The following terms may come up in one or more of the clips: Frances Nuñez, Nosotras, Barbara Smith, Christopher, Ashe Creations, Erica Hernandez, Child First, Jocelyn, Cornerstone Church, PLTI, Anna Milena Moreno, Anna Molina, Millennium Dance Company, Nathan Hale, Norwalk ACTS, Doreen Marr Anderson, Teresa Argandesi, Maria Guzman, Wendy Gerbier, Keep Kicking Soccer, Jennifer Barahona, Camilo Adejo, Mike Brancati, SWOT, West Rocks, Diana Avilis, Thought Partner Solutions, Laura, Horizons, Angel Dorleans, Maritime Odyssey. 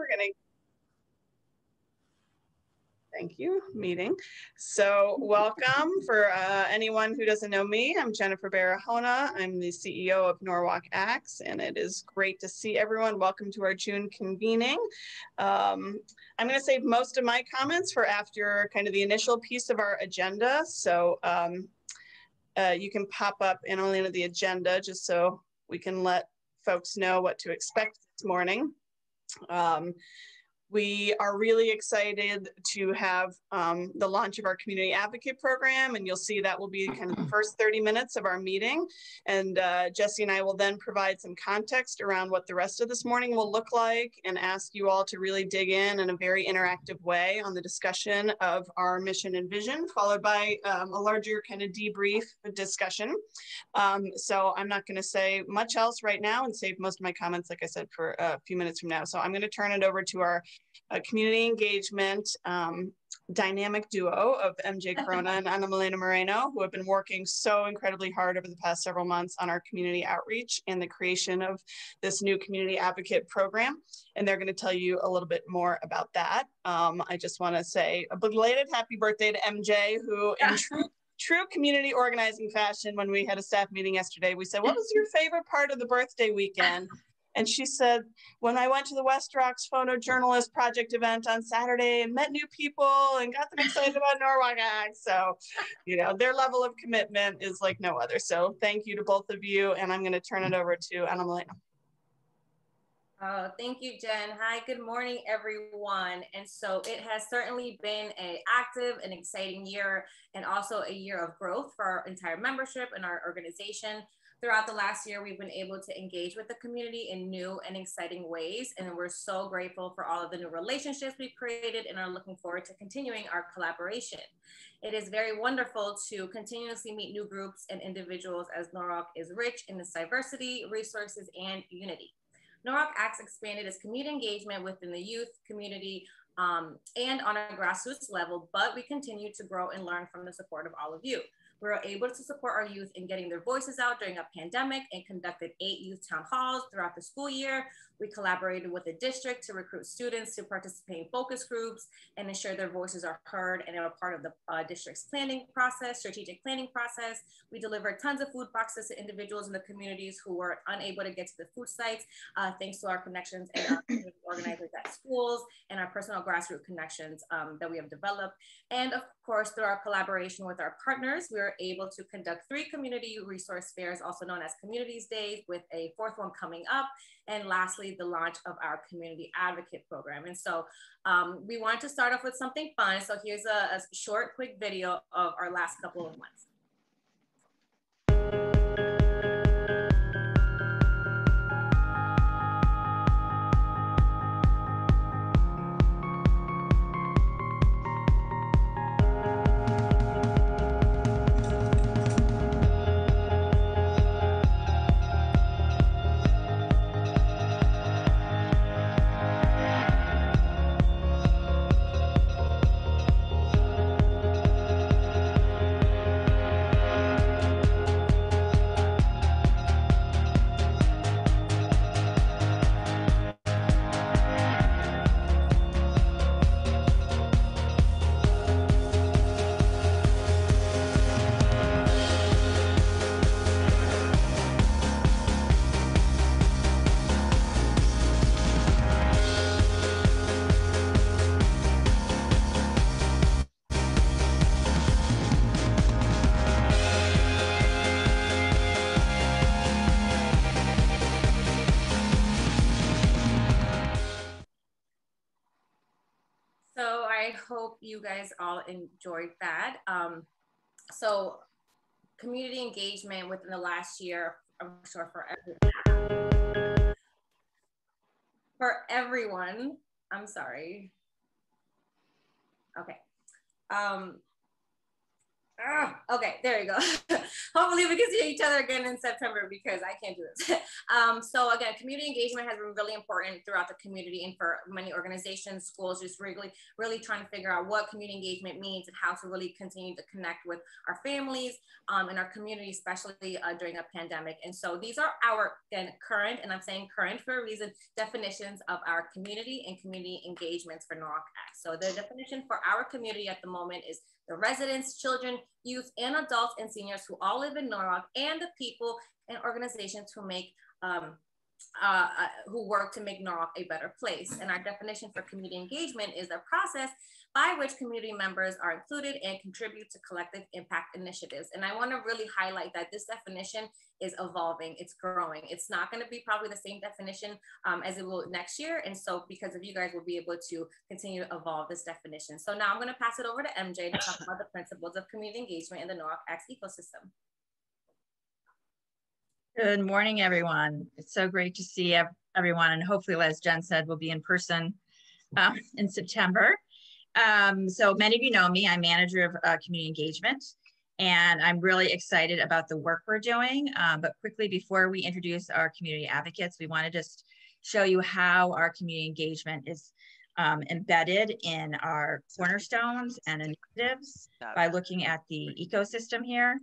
we're going to So welcome for anyone who doesn't know me. I'm Jennifer Barahona. I'm the CEO of Norwalk ACTS, and it is great to see everyone. Welcome to our June convening. I'm going to save most of my comments for after kind of the initial piece of our agenda. So you can pop up Anna Molina the agenda just so we can let folks know what to expect this morning. We are really excited to have the launch of our community advocate program, and you'll see that will be kind of the first 30 minutes of our meeting. And Jesse and I will then provide some context around what the rest of this morning will look like and ask you all to really dig in a very interactive way on the discussion of our mission and vision, followed by a larger kind of debrief discussion. So I'm not gonna say much else right now and save most of my comments, like I said, for a few minutes from now. So I'm gonna turn it over to our community engagement dynamic duo of MJ Corona and Anna Milena Moreno, who have been working so incredibly hard over the past several months on our community outreach and the creation of this new community advocate program. And they're going to tell you a little bit more about that. I just want to say a belated happy birthday to MJ, who in true community organizing fashion, when we had a staff meeting yesterday, we said, what was your favorite part of the birthday weekend? And she said, when I went to the West Rocks photojournalist project event on Saturday and met new people and got them excited about Norwalk ACTS. So, you know, their level of commitment is like no other. So thank you to both of you. And I'm going to turn it over to Anna Milena. Oh, thank you, Jen. Hi, good morning, everyone. And so it has certainly been an active and exciting year, and also a year of growth for our entire membership and our organization. Throughout the last year, we've been able to engage with the community in new and exciting ways, and we're so grateful for all of the new relationships we've created and are looking forward to continuing our collaboration. It is very wonderful to continuously meet new groups and individuals, as Norwalk is rich in its diversity, resources, and unity. Norwalk ACTS expanded its community engagement within the youth community and on a grassroots level, but we continue to grow and learn from the support of all of you. We were able to support our youth in getting their voices out during a pandemic and conducted 8 youth town halls throughout the school year. We collaborated with the district to recruit students to participate in focus groups and ensure their voices are heard and are part of the district's planning process, strategic planning process. We delivered tons of food boxes to individuals in the communities who were unable to get to the food sites, thanks to our connections and our community organizers at schools and our personal grassroots connections that we have developed. And of course, through our collaboration with our partners, we were able to conduct 3 community resource fairs, also known as Communities Days, with a 4th one coming up, and lastly the launch of our community advocate program. And so we want to start off with something fun, so here's a short quick video of our last couple of months. I hope you guys all enjoyed that. So community engagement within the last year, I'm sure for everyone, I'm sorry. Okay. Okay, there you go. Hopefully we can see each other again in September because I can't do this. So again, community engagement has been really important throughout the community and for many organizations, schools, just really trying to figure out what community engagement means and how to really continue to connect with our families and our community, especially during a pandemic. And so these are our again, current, and I'm saying current for a reason, definitions of our community and community engagements for Norwalk ACTS. So the definition for our community at the moment is the residents, children, youth, and adults and seniors who all live in Norwalk, and the people and organizations who make who work to make Norwalk a better place. And our definition for community engagement is a process by which community members are included and contribute to collective impact initiatives. And I want to really highlight that this definition is evolving, it's growing. It's not going to be probably the same definition as it will next year. And so because of you guys, we'll be able to continue to evolve this definition. So now I'm going to pass it over to MJ to talk about the principles of community engagement in the Norwalk ACTS ecosystem. Good morning, everyone. It's so great to see everyone. And hopefully, as Jen said, we'll be in person in September. So many of you know me, I'm manager of community engagement, and I'm really excited about the work we're doing. But quickly, before we introduce our community advocates, we want to just show you how our community engagement is embedded in our cornerstones and initiatives by looking at the ecosystem here.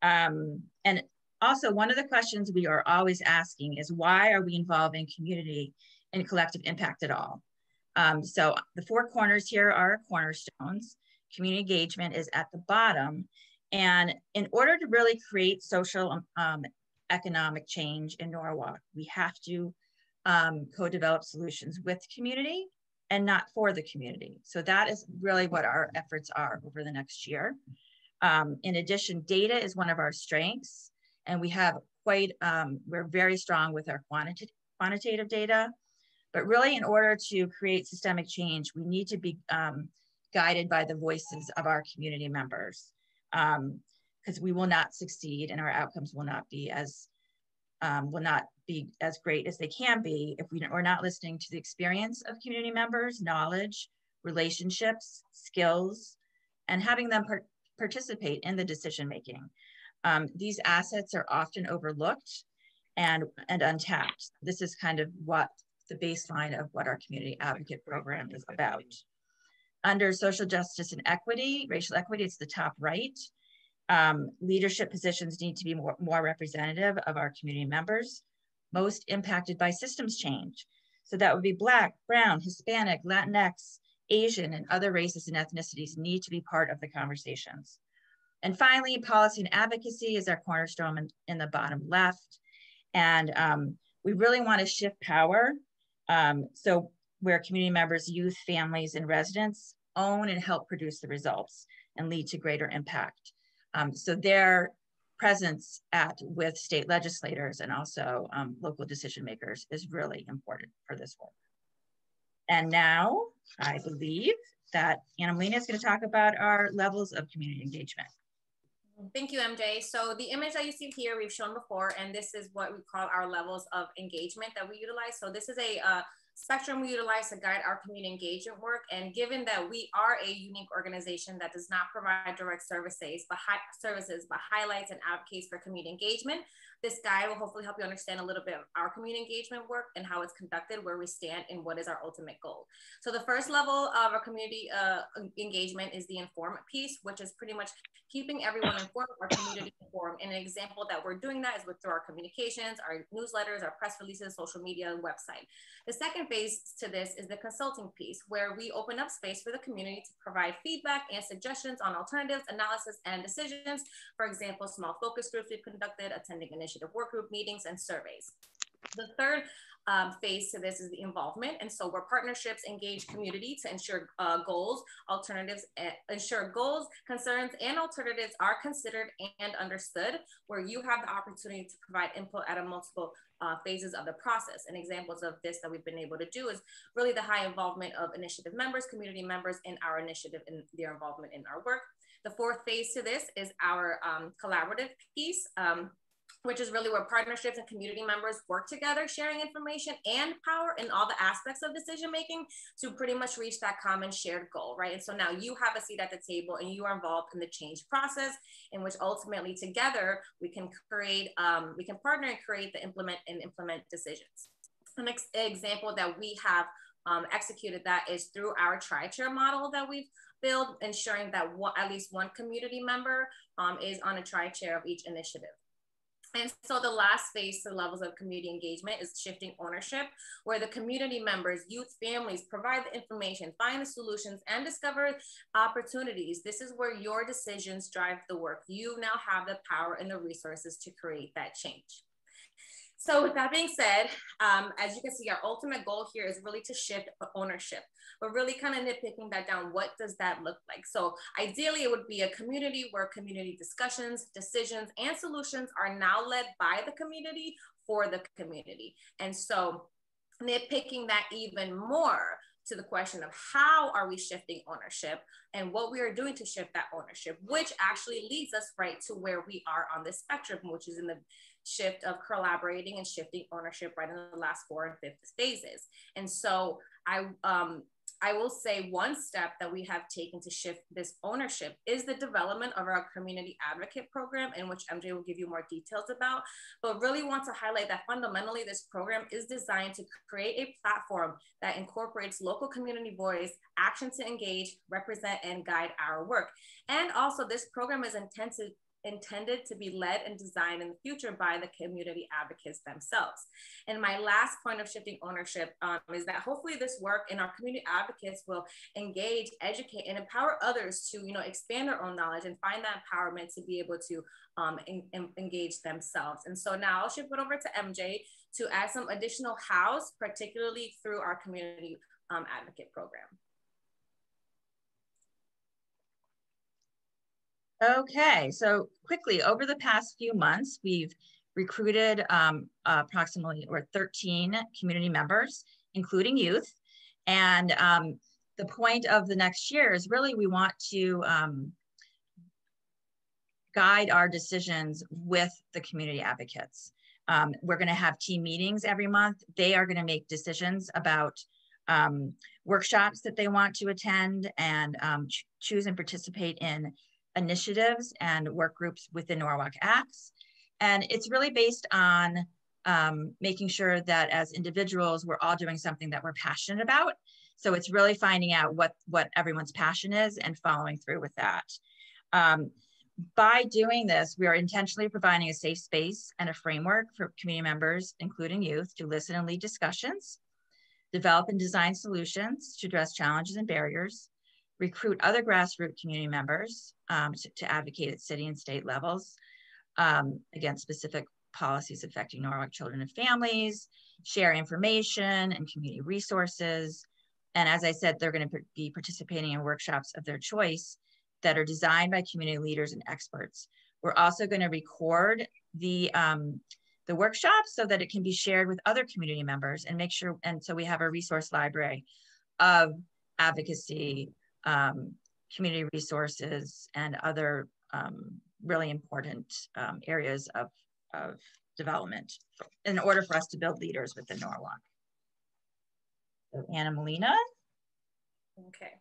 And also, one of the questions we are always asking is, why are we involving community and collective impact at all? So the four corners here are our cornerstones. Community engagement is at the bottom. And in order to really create social economic change in Norwalk, we have to co-develop solutions with community and not for the community. So that is really what our efforts are over the next year. In addition, data is one of our strengths. And we have quite, we're very strong with our quantitative data, but really in order to create systemic change, we need to be guided by the voices of our community members, because we will not succeed and our outcomes will not be as great as they can be if we're not listening to the experience of community members, knowledge, relationships, skills, and having them participate in the decision-making. These assets are often overlooked and untapped. This is kind of what the baseline of what our community advocate program is about. Under social justice and equity, racial equity, it's the top right. Leadership positions need to be more representative of our community members, most impacted by systems change. So that would be Black, Brown, Hispanic, Latinx, Asian, and other races and ethnicities need to be part of the conversations. And finally, policy and advocacy is our cornerstone in the bottom left. And we really want to shift power. So where community members, youth, families, and residents own and help produce the results and lead to greater impact. So their presence with state legislators and also local decision makers is really important for this work. And now I believe that Anna Molina is going to talk about our levels of community engagement. Thank you, MJ. So the image that you see here, we've shown before, and this is what we call our levels of engagement that we utilize. So this is a spectrum we utilize to guide our community engagement work. And given that we are a unique organization that does not provide direct services, but highlights and advocates for community engagement, this guide will hopefully help you understand a little bit of our community engagement work and how it's conducted, where we stand, and what is our ultimate goal. So the first level of our community engagement is the inform piece, which is pretty much keeping everyone informed, our community informed. And an example that we're doing that is through our communications, our newsletters, our press releases, social media, and website. The second phase to this is the consulting piece, where we open up space for the community to provide feedback and suggestions on alternatives, analysis, and decisions. For example, small focus groups we've conducted, attending initiative work group meetings, and surveys. The third phase to this is the involvement. And so where partnerships engage community to ensure goals, concerns, and alternatives are considered and understood, where you have the opportunity to provide input at a multiple phases of the process. And examples of this that we've been able to do is really the high involvement of initiative members, community members in our initiative and their involvement in our work. The fourth phase to this is our collaborative piece. which is really where partnerships and community members work together, sharing information and power in all the aspects of decision-making to pretty much reach that common shared goal, right? And so now you have a seat at the table and you are involved in the change process, in which ultimately together we can create, we can partner and create the implement decisions. The next example that we have executed that is through our tri-chair model that we've built, ensuring that at least one community member is on a tri-chair of each initiative. And so the last phase to levels of community engagement is shifting ownership, where the community members, youth, families provide the information, find the solutions, and discover opportunities. This is where your decisions drive the work. You now have the power and the resources to create that change. So with that being said, as you can see, our ultimate goal here is really to shift ownership. We're really kind of nitpicking that down. What does that look like? So ideally, it would be a community where community discussions, decisions, and solutions are now led by the community for the community. And so nitpicking that even more to the question of how are we shifting ownership and what we are doing to shift that ownership, which actually leads us right to where we are on this spectrum, which is in the shift of collaborating and shifting ownership right in the last 4 and 5 phases. And so I will say one step that we have taken to shift this ownership is the development of our community advocate program, in which MJ will give you more details about, but really want to highlight that fundamentally this program is designed to create a platform that incorporates local community voice, action to engage, represent, and guide our work. And also this program is intended to be led and designed in the future by the community advocates themselves. And my last point of shifting ownership is that hopefully this work and our community advocates will engage, educate, and empower others to, you know, expand their own knowledge and find that empowerment to be able to engage themselves. And so now I'll shift it over to MJ to add some additional hows, particularly through our community advocate program. Okay, so quickly, over the past few months, we've recruited approximately 13 community members, including youth. And the point of the next year is really we want to guide our decisions with the community advocates. We're gonna have team meetings every month. They are gonna make decisions about workshops that they want to attend and choose and participate in initiatives and work groups within Norwalk ACTS. And it's really based on making sure that as individuals, we're all doing something that we're passionate about. So it's really finding out what everyone's passion is and following through with that. By doing this, we are intentionally providing a safe space and a framework for community members, including youth, to listen and lead discussions, develop and design solutions to address challenges and barriers, recruit other grassroots community members to advocate at city and state levels against specific policies affecting Norwalk children and families, share information and community resources. And as I said, they're gonna be participating in workshops of their choice that are designed by community leaders and experts. We're also gonna record the workshops so that it can be shared with other community members and make sure, and so we have a resource library of advocacy, community resources, and other really important areas of development in order for us to build leaders within Norwalk. So Anna Molina. Okay.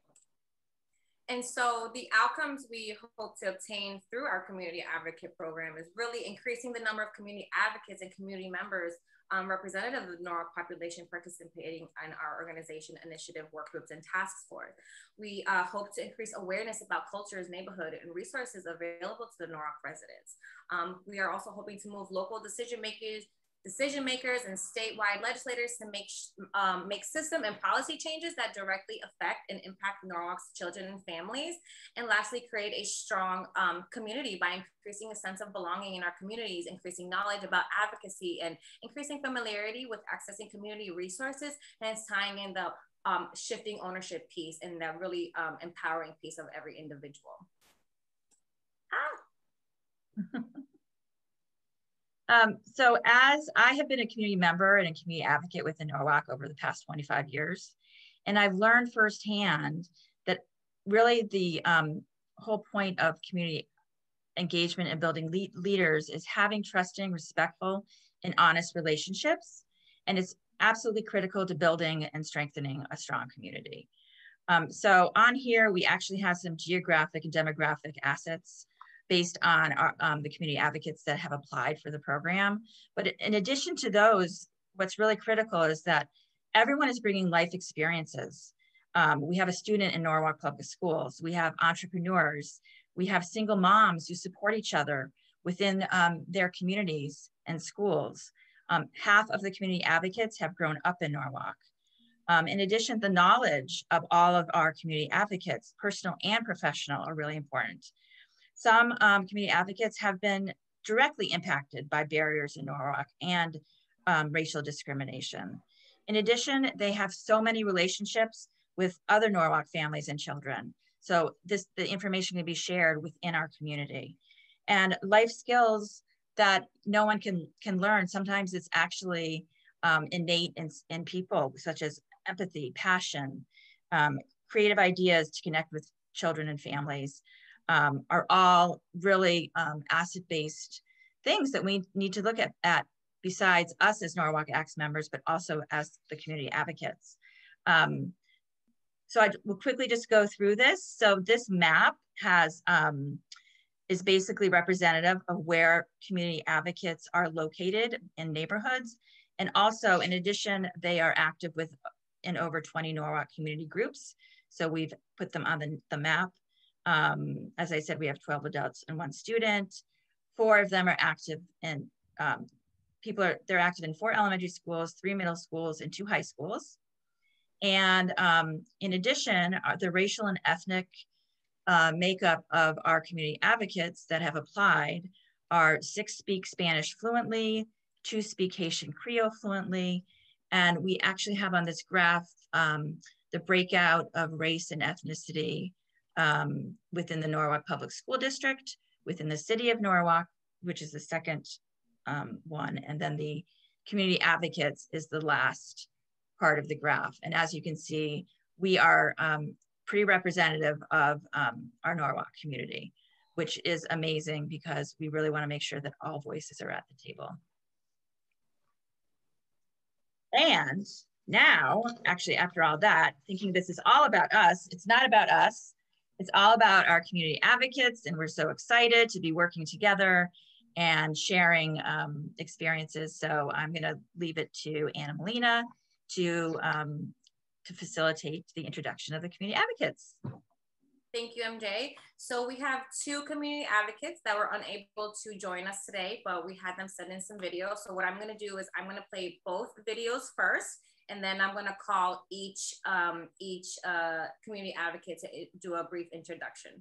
And so the outcomes we hope to obtain through our community advocate program is really increasing the number of community advocates and community members representative of the Norwalk population participating in our organization, initiative, work groups, and task force. We hope to increase awareness about cultures, neighborhood, and resources available to the Norwalk residents. We are also hoping to move local decision makers and statewide legislators to make system and policy changes that directly affect and impact Norwalk's children and families. And lastly, create a strong community by increasing a sense of belonging in our communities, increasing knowledge about advocacy, and increasing familiarity with accessing community resources, and tying in the shifting ownership piece and that really empowering piece of every individual. Ah. So as I have been a community member and a community advocate within Norwalk over the past 25 years, and I've learned firsthand that really the whole point of community engagement, and building leaders is having trusting, respectful, and honest relationships. And it's absolutely critical to building and strengthening a strong community. So on here, we actually have some geographic and demographic assets based on our, the community advocates that have applied for the program. But in addition to those, what's really critical is that everyone is bringing life experiences. We have a student in Norwalk Public Schools. We have entrepreneurs. We have single moms who support each other within their communities and schools. Half of the community advocates have grown up in Norwalk. In addition, the knowledge of all of our community advocates, personal and professional, are really important. Some community advocates have been directly impacted by barriers in Norwalk and racial discrimination. In addition, they have so many relationships with other Norwalk families and children. So the information can be shared within our community. And life skills that no one can learn. Sometimes it's actually innate in people, such as empathy, passion, creative ideas to connect with children and families are all really asset-based things that we need to look at besides us as Norwalk ACTS members, but also as the community advocates. So I will quickly just go through this. So this map has, is basically representative of where community advocates are located in neighborhoods. And also, in addition, they are active with in over 20 Norwalk community groups. So we've put them on the map. As I said, we have 12 adults and 1 student. 4 of them are active in, they're active in 4 elementary schools, 3 middle schools, and 2 high schools. And in addition, the racial and ethnic makeup of our community advocates that have applied are 6 speak Spanish fluently, 2 speak Haitian Creole fluently, and we actually have on this graph the breakout of race and ethnicity within the Norwalk Public School District, within the city of Norwalk, which is the second one, and then the community advocates is the last part of the graph. And as you can see, we are pretty representative of our Norwalk community, which is amazing because we really want to make sure that all voices are at the table. And now, actually, after all that, thinking this is all about us, it's not about us. It's all about our community advocates, and we're so excited to be working together and sharing experiences. So I'm going to leave it to Anna Molina to facilitate the introduction of the community advocates. Thank you, MJ. So we have 2 community advocates that were unable to join us today, but we had them send in some videos. So what I'm gonna do is I'm gonna play both videos first, and then I'm gonna call each community advocate to do a brief introduction.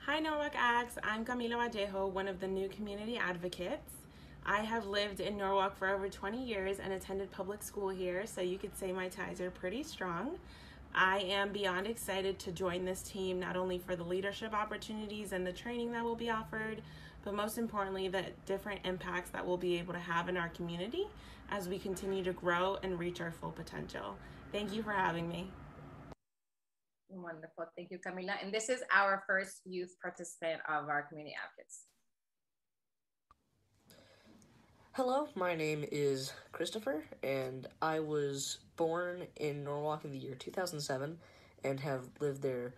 Hi, Norwalk ACTS. I'm Camilo Adejo, one of the new community advocates. I have lived in Norwalk for over 20 years and attended public school here, so you could say my ties are pretty strong. I am beyond excited to join this team, not only for the leadership opportunities and the training that will be offered, but most importantly, the different impacts that we'll be able to have in our community as we continue to grow and reach our full potential. Thank you for having me. Wonderful, thank you, Camila. And this is our first youth participant of our community advocates. Hello, my name is Christopher, and I was born in Norwalk in the year 2007 and have lived there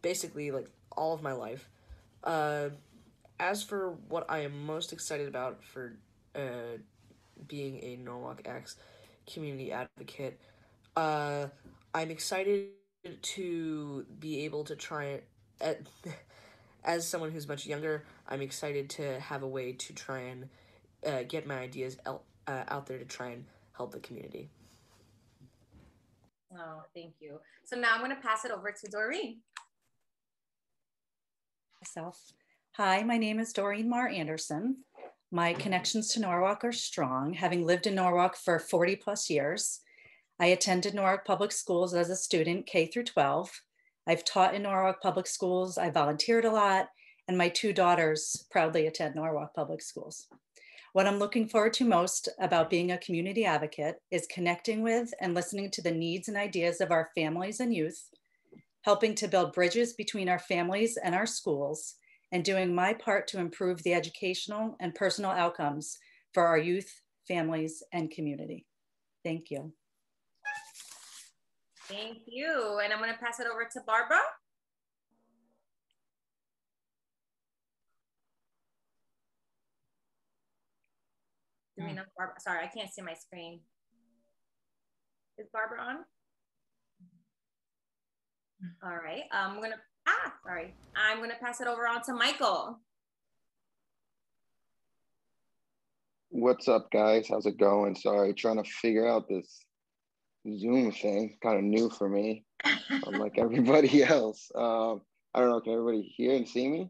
basically like all of my life. As for what I am most excited about for being a Norwalk ACTS community advocate, I'm excited to be able to try it. As someone who's much younger, I'm excited to have a way to try and get my ideas out there to try and help the community. Oh, thank you. So now I'm going to pass it over to Doreen. Hi, my name is Doreen Marr Anderson. My connections to Norwalk are strong, having lived in Norwalk for 40+ years. I attended Norwalk Public Schools as a student, K-12. I've taught in Norwalk Public Schools, I volunteered a lot, and my 2 daughters proudly attend Norwalk Public Schools. What I'm looking forward to most about being a community advocate is connecting with and listening to the needs and ideas of our families and youth, helping to build bridges between our families and our schools, and doing my part to improve the educational and personal outcomes for our youth, families, and community. Thank you. Thank you. And I'm going to pass it over to Barbara. Sorry, I can't see my screen. Is Barbara on? All right, I'm gonna pass it over on to Michael. What's up, guys? How's it going? Sorry, trying to figure out this Zoom thing. It's kind of new for me, unlike everybody else. I don't know, can everybody hear and see me?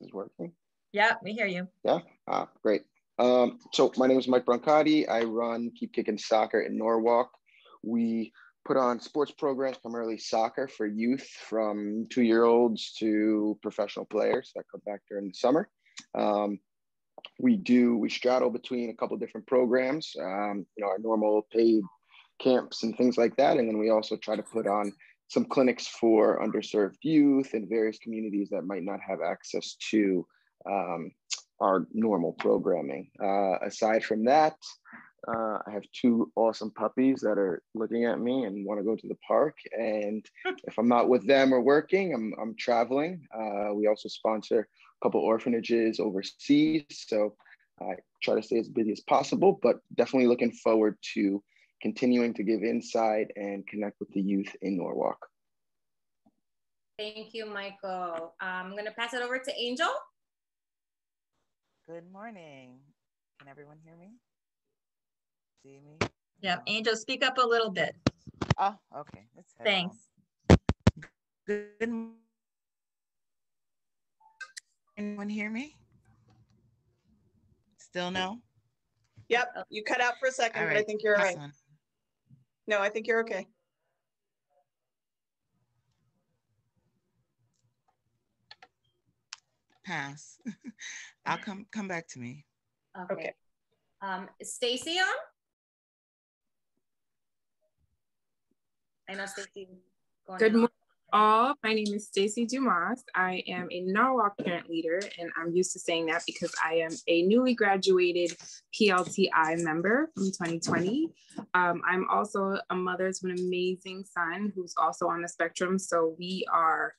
Is it working? Yeah, we hear you. Yeah, great. So my name is Mike Brancati. I run Keep Kicking Soccer in Norwalk. We put on sports programs, primarily soccer, for youth from 2-year-olds to professional players that come back during the summer. We straddle between a couple of different programs, our normal paid camps and things like that. And then we also try to put on some clinics for underserved youth in various communities that might not have access to our normal programming. Aside from that, I have two awesome puppies that are looking at me and want to go to the park. And if I'm not with them or working, I'm traveling. We also sponsor a couple orphanages overseas. So I try to stay as busy as possible, but definitely looking forward to continuing to give insight and connect with the youth in Norwalk. Thank you, Michael. I'm going to pass it over to Angel. Good morning. Can everyone hear me? See me? Yeah, Angel, speak up a little bit. Oh, okay. Thanks. Good morning. Anyone hear me? Still no? Yep, you cut out for a second, right. But I think you're all right. No, I think you're okay. Pass. I'll come back to me. Okay. Is Stacey on? I know Stacey. Good morning, all. My name is Stacey Dumas. I am a Norwalk parent leader, and I'm used to saying that because I am a newly graduated PLTI member from 2020. I'm also a mother to an amazing son who's also on the spectrum, so we are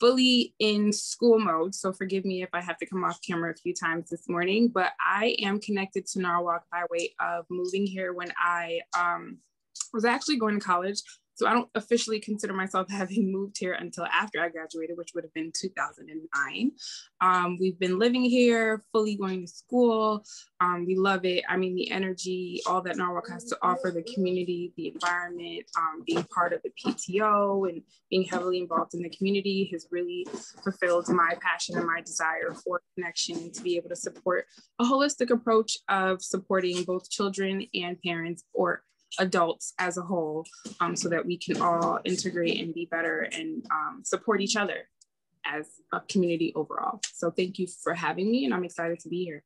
fully in school mode. So forgive me if I have to come off camera a few times this morning, but I am connected to Norwalk by way of moving here when I was actually going to college. So I don't officially consider myself having moved here until after I graduated, which would have been 2009. We've been living here, fully going to school. We love it. I mean, the energy, all that Norwalk has to offer, the community, the environment, being part of the PTO and being heavily involved in the community has really fulfilled my passion and my desire for connection to be able to support a holistic approach of supporting both children and parents or adults as a whole, so that we can all integrate and be better and support each other as a community overall. So thank you for having me, and I'm excited to be here.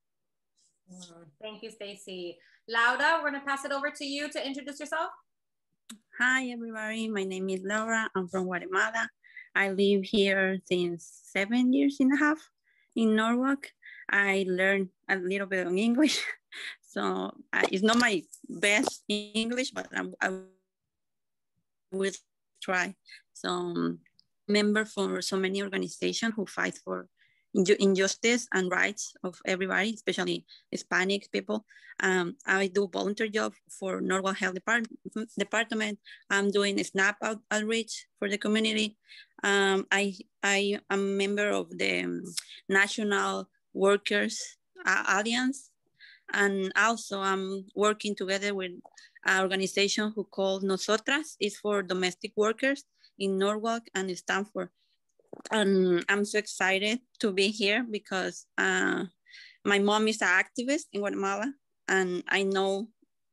Thank you, Stacey. Laura, we're gonna pass it over to you to introduce yourself. Hi, everybody. My name is Laura. I'm from Guatemala. I live here since 7.5 years in Norwalk. I learned a little bit of English. So it's not my best English, but I will try. So member for so many organizations who fight for injustice and rights of everybody, especially Hispanic people. I do volunteer job for Norwalk Health Department. I'm doing a SNAP outreach for the community. I am a member of the National Workers Alliance. And also I'm working together with an organization who called Nosotras. It's for domestic workers in Norwalk and Stanford. And I'm so excited to be here because my mom is an activist in Guatemala and I know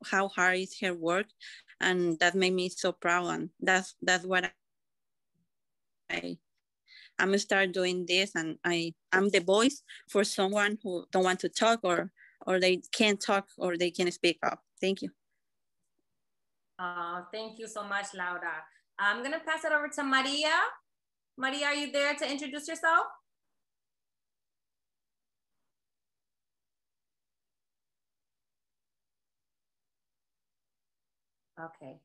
how hard is her work. And that made me so proud. And that's what I'm gonna start doing this. And I'm the voice for someone who don't want to talk or they can't talk or they can speak up. Thank you. Thank you so much, Laura. I'm gonna pass it over to Maria. Maria, are you there to introduce yourself? Okay,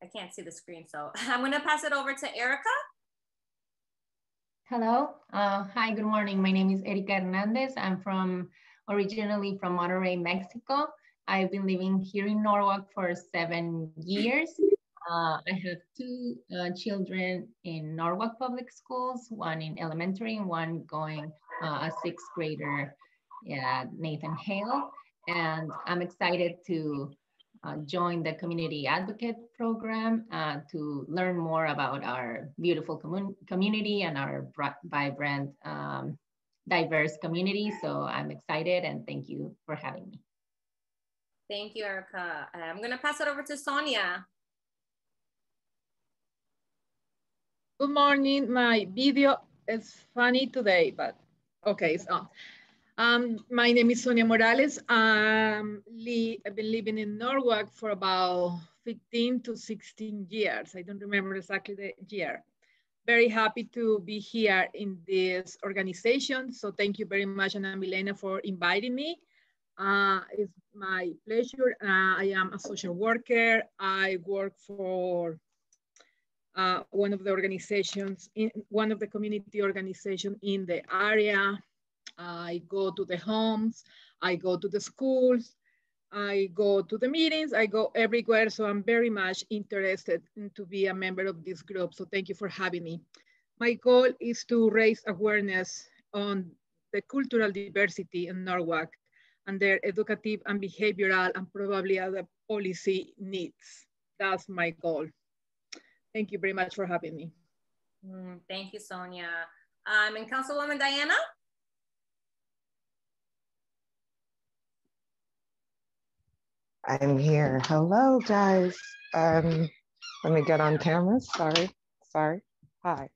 I can't see the screen, so I'm gonna pass it over to Erica. Hello, hi, good morning. My name is Erica Hernandez. I'm originally from Monterrey, Mexico. I've been living here in Norwalk for 7 years. I have two children in Norwalk Public Schools, one in elementary and one going a sixth grader, Nathan Hale. And I'm excited to join the Community Advocate Program to learn more about our beautiful community and our vibrant, diverse community. So I'm excited and thank you for having me. Thank you, Erica. I'm gonna pass it over to Sonia. Good morning. My video is funny today, but okay, it's on. My name is Sonia Morales. I've been living in Norwalk for about 15 to 16 years. I don't remember exactly the year. Very happy to be here in this organization. So thank you very much, Anna Milena, for inviting me. It's my pleasure. I am a social worker. I work for one of the organizations, one of the community organizations in the area. I go to the homes, I go to the schools, I go to the meetings, I go everywhere. So I'm very much interested in to be a member of this group. So thank you for having me. My goal is to raise awareness on the cultural diversity in Norwalk and their educative and behavioral and probably other policy needs. That's my goal. Thank you very much for having me. Thank you, Sonia. And Councilwoman Diana? I'm here. Hello, guys. Let me get on camera. Sorry. Hi.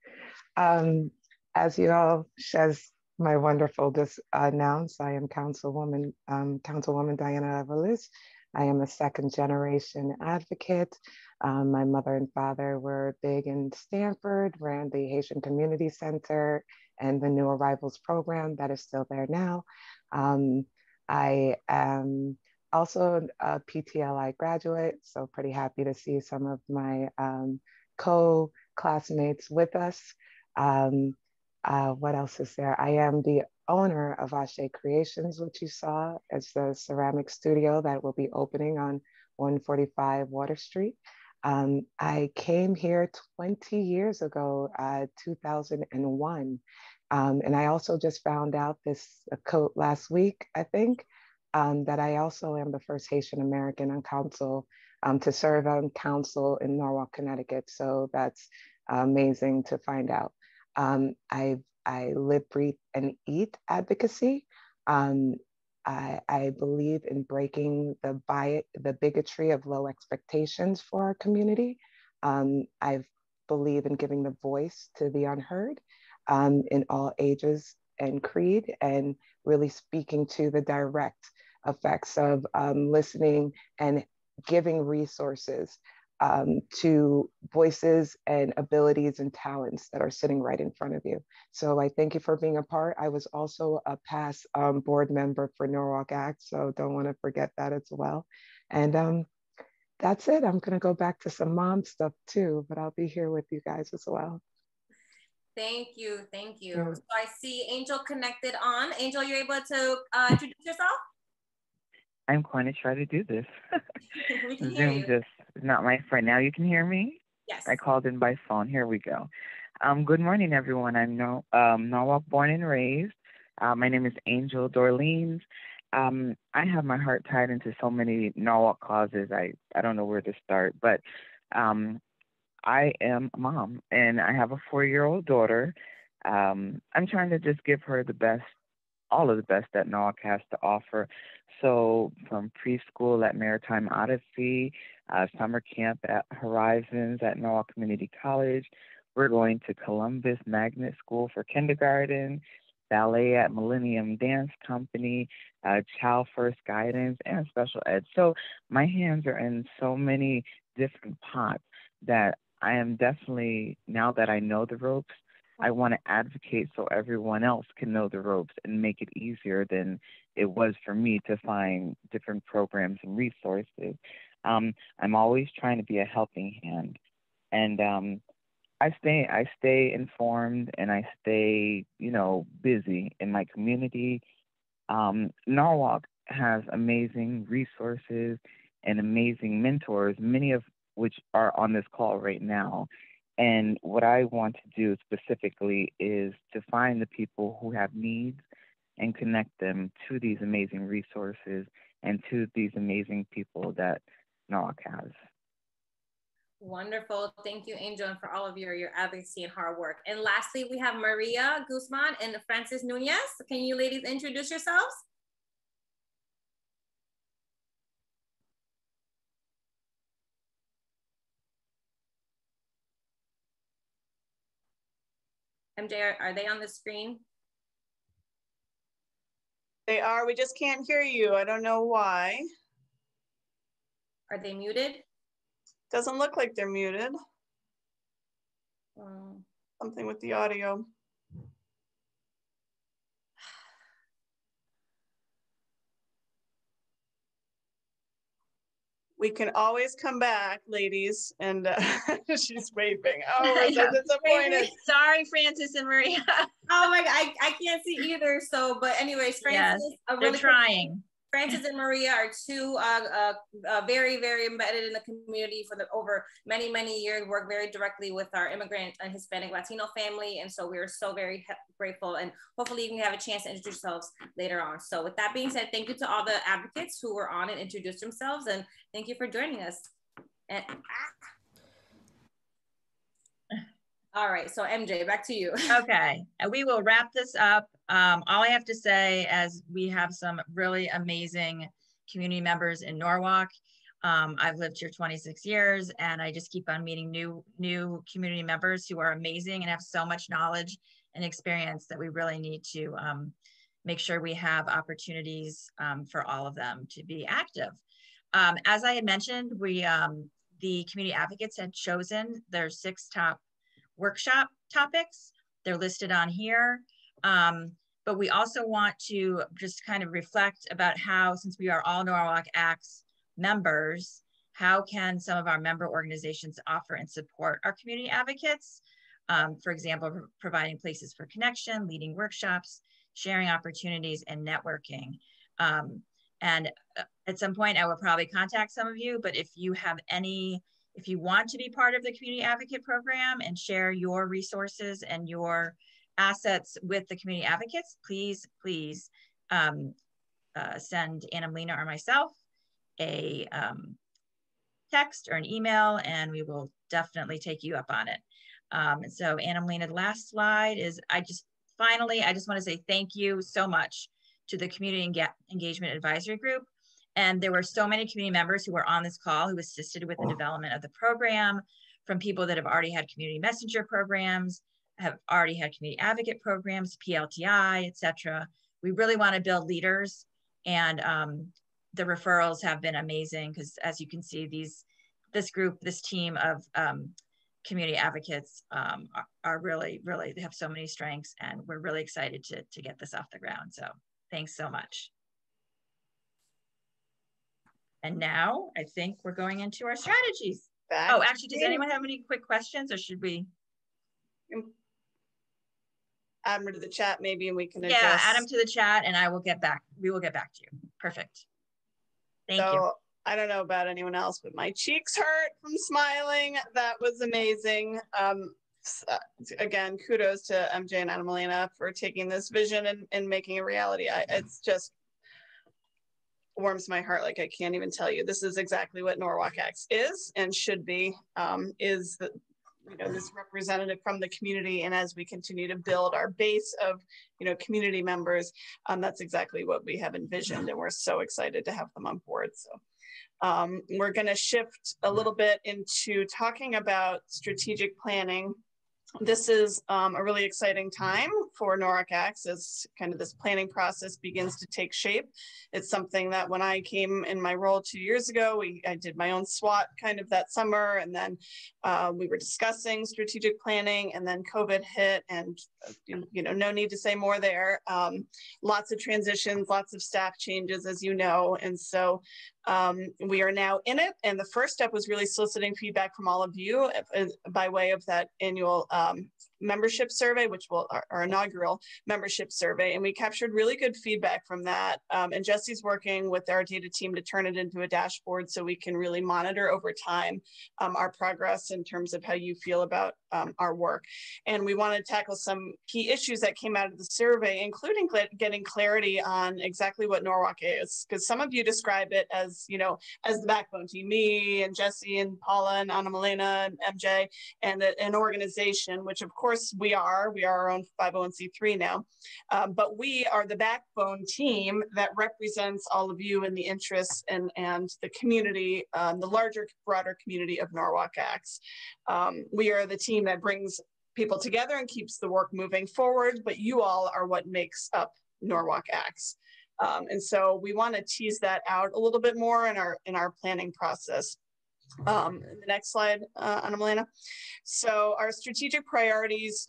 As you all, as my wonderful just announced, I am Councilwoman Diana Avilis. I am a second generation advocate. My mother and father were big in Stanford, ran the Haitian Community Center and the New Arrivals program that is still there now. I am also a PTLI graduate, so pretty happy to see some of my co-classmates with us. What else is there? I am the owner of Ashe Creations, which you saw. It's the ceramic studio that will be opening on 145 Water Street. I came here 20 years ago, 2001. And I also just found out this last week, I think, that I also am the first Haitian American on council to serve on council in Norwalk, Connecticut. So that's amazing to find out. I live, breathe, and eat advocacy. I believe in breaking the bigotry of low expectations for our community. I believe in giving the voice to the unheard in all ages and creed, and really speaking to the direct effects of listening and giving resources to voices and abilities and talents that are sitting right in front of you. So I thank you for being a part. I was also a past board member for Norwalk ACTS, so don't want to forget that as well. And that's it. I'm going to go back to some mom stuff too, but I'll be here with you guys as well. Thank you, thank you. Yeah. So I see Angel connected on. Angel, you're able to introduce yourself? I'm going to try to do this. Zoom just is not my friend. Now you can hear me? Yes. I called in by phone. Here we go. Good morning, everyone. I'm Norwalk born and raised. My name is Angel Dorleans. I have my heart tied into so many Norwalk causes. I don't know where to start, but I am a mom and I have a 4-year-old daughter. I'm trying to just give her the best, all of the best that Norwalk has to offer. So from preschool at Maritime Odyssey, summer camp at Horizons at Norwalk Community College. We're going to Columbus Magnet School for kindergarten, ballet at Millennium Dance Company, Child First guidance, and special ed. So my hands are in so many different pots that I am definitely, now that I know the ropes, I want to advocate so everyone else can know the ropes and make it easier than it was for me to find different programs and resources. I'm always trying to be a helping hand, and I stay informed, and I stay, busy in my community. Norwalk has amazing resources and amazing mentors, many of which are on this call right now. And what I want to do specifically is to find the people who have needs and connect them to these amazing resources and to these amazing people that Norwalk has. Wonderful. Thank you, Angel, and for all of your advocacy and hard work. And lastly, we have Maria Guzman and Frances Nuñez. Can you ladies introduce yourselves? MJ, are they on the screen? They are. We just can't hear you. I don't know why. Are they muted? Doesn't look like they're muted. Something with the audio. We can always come back, ladies. And she's waving. Oh, we're so disappointed. Sorry, Frances and Maria. Oh my God, I can't see either. So, but anyways, Frances, yes, they're really trying. Frances and Maria are two very, very embedded in the community for over many, many years, work very directly with our immigrant and Hispanic Latino family. And so we're so very grateful, and hopefully you can have a chance to introduce yourselves later on. So with that being said, thank you to all the advocates who were on and introduced themselves, and thank you for joining us. And, all right, so MJ, back to you. Okay, we will wrap this up. All I have to say is we have some really amazing community members in Norwalk. I've lived here 26 years, and I just keep on meeting new community members who are amazing and have so much knowledge and experience that we really need to make sure we have opportunities for all of them to be active. As I had mentioned, the community advocates had chosen their 6 top workshop topics. They're listed on here, but we also want to just kind of reflect about how, since we are all Norwalk ACTS members, how can some of our member organizations offer and support our community advocates? For example, providing places for connection, leading workshops, sharing opportunities, and networking. And at some point, I will probably contact some of you, but if you want to be part of the community advocate program and share your resources and your assets with the community advocates, please send Anna Molina or myself a text or an email, and we will definitely take you up on it. And so Anna Molina, the last slide is, I just want to say thank you so much to the Community Engagement Advisory Group. And there were so many community members who were on this call who assisted with the development of the program, from people that have already had community messenger programs, have already had community advocate programs, PLTI, et cetera. We really want to build leaders, and the referrals have been amazing, because as you can see, this team of community advocates are really, really, they have so many strengths, and we're really excited to get this off the ground. So thanks so much. And now I think we're going into our strategies. Oh, actually, does anyone have any quick questions, or should we? Add them to the chat maybe, and we can address. Yeah, add them to the chat, and we will get back to you. Perfect. Thank you. I don't know about anyone else, but my cheeks hurt from smiling. That was amazing. Again, kudos to MJ and Anna Molina for taking this vision and making it reality. It's just warms my heart like I can't even tell you. This is exactly what Norwalk ACTS is and should be, is the, this representative from the community. And as we continue to build our base of community members, that's exactly what we have envisioned, and we're so excited to have them on board. So we're going to shift a little bit into talking about strategic planning This is a really exciting time for Norwalk ACTS as kind of this planning process begins to take shape. It's something that when I came in my role 2 years ago, I did my own SWOT kind of that summer, and then we were discussing strategic planning, and then COVID hit, and you know, no need to say more there. Lots of transitions, lots of staff changes, as you know, and so we are now in it, and the first step was really soliciting feedback from all of you by way of that annual membership survey, which will our inaugural membership survey, and we captured really good feedback from that. And Jesse's working with our data team to turn it into a dashboard so we can really monitor over time our progress in terms of how you feel about our work. And we want to tackle some key issues that came out of the survey, including getting clarity on exactly what Norwalk is, because some of you describe it as, you know, as the backbone team, me and Jesse and Paula and Anna Milena and MJ, and an organization, which of course we are our own 501c3 now, but we are the backbone team that represents all of you and the interests and the community, the larger, broader community of Norwalk ACTS. We are the team that brings people together and keeps the work moving forward, but you all are what makes up Norwalk ACTS. And so we want to tease that out a little bit more in our planning process. The next slide, Anna Milena. So our strategic priorities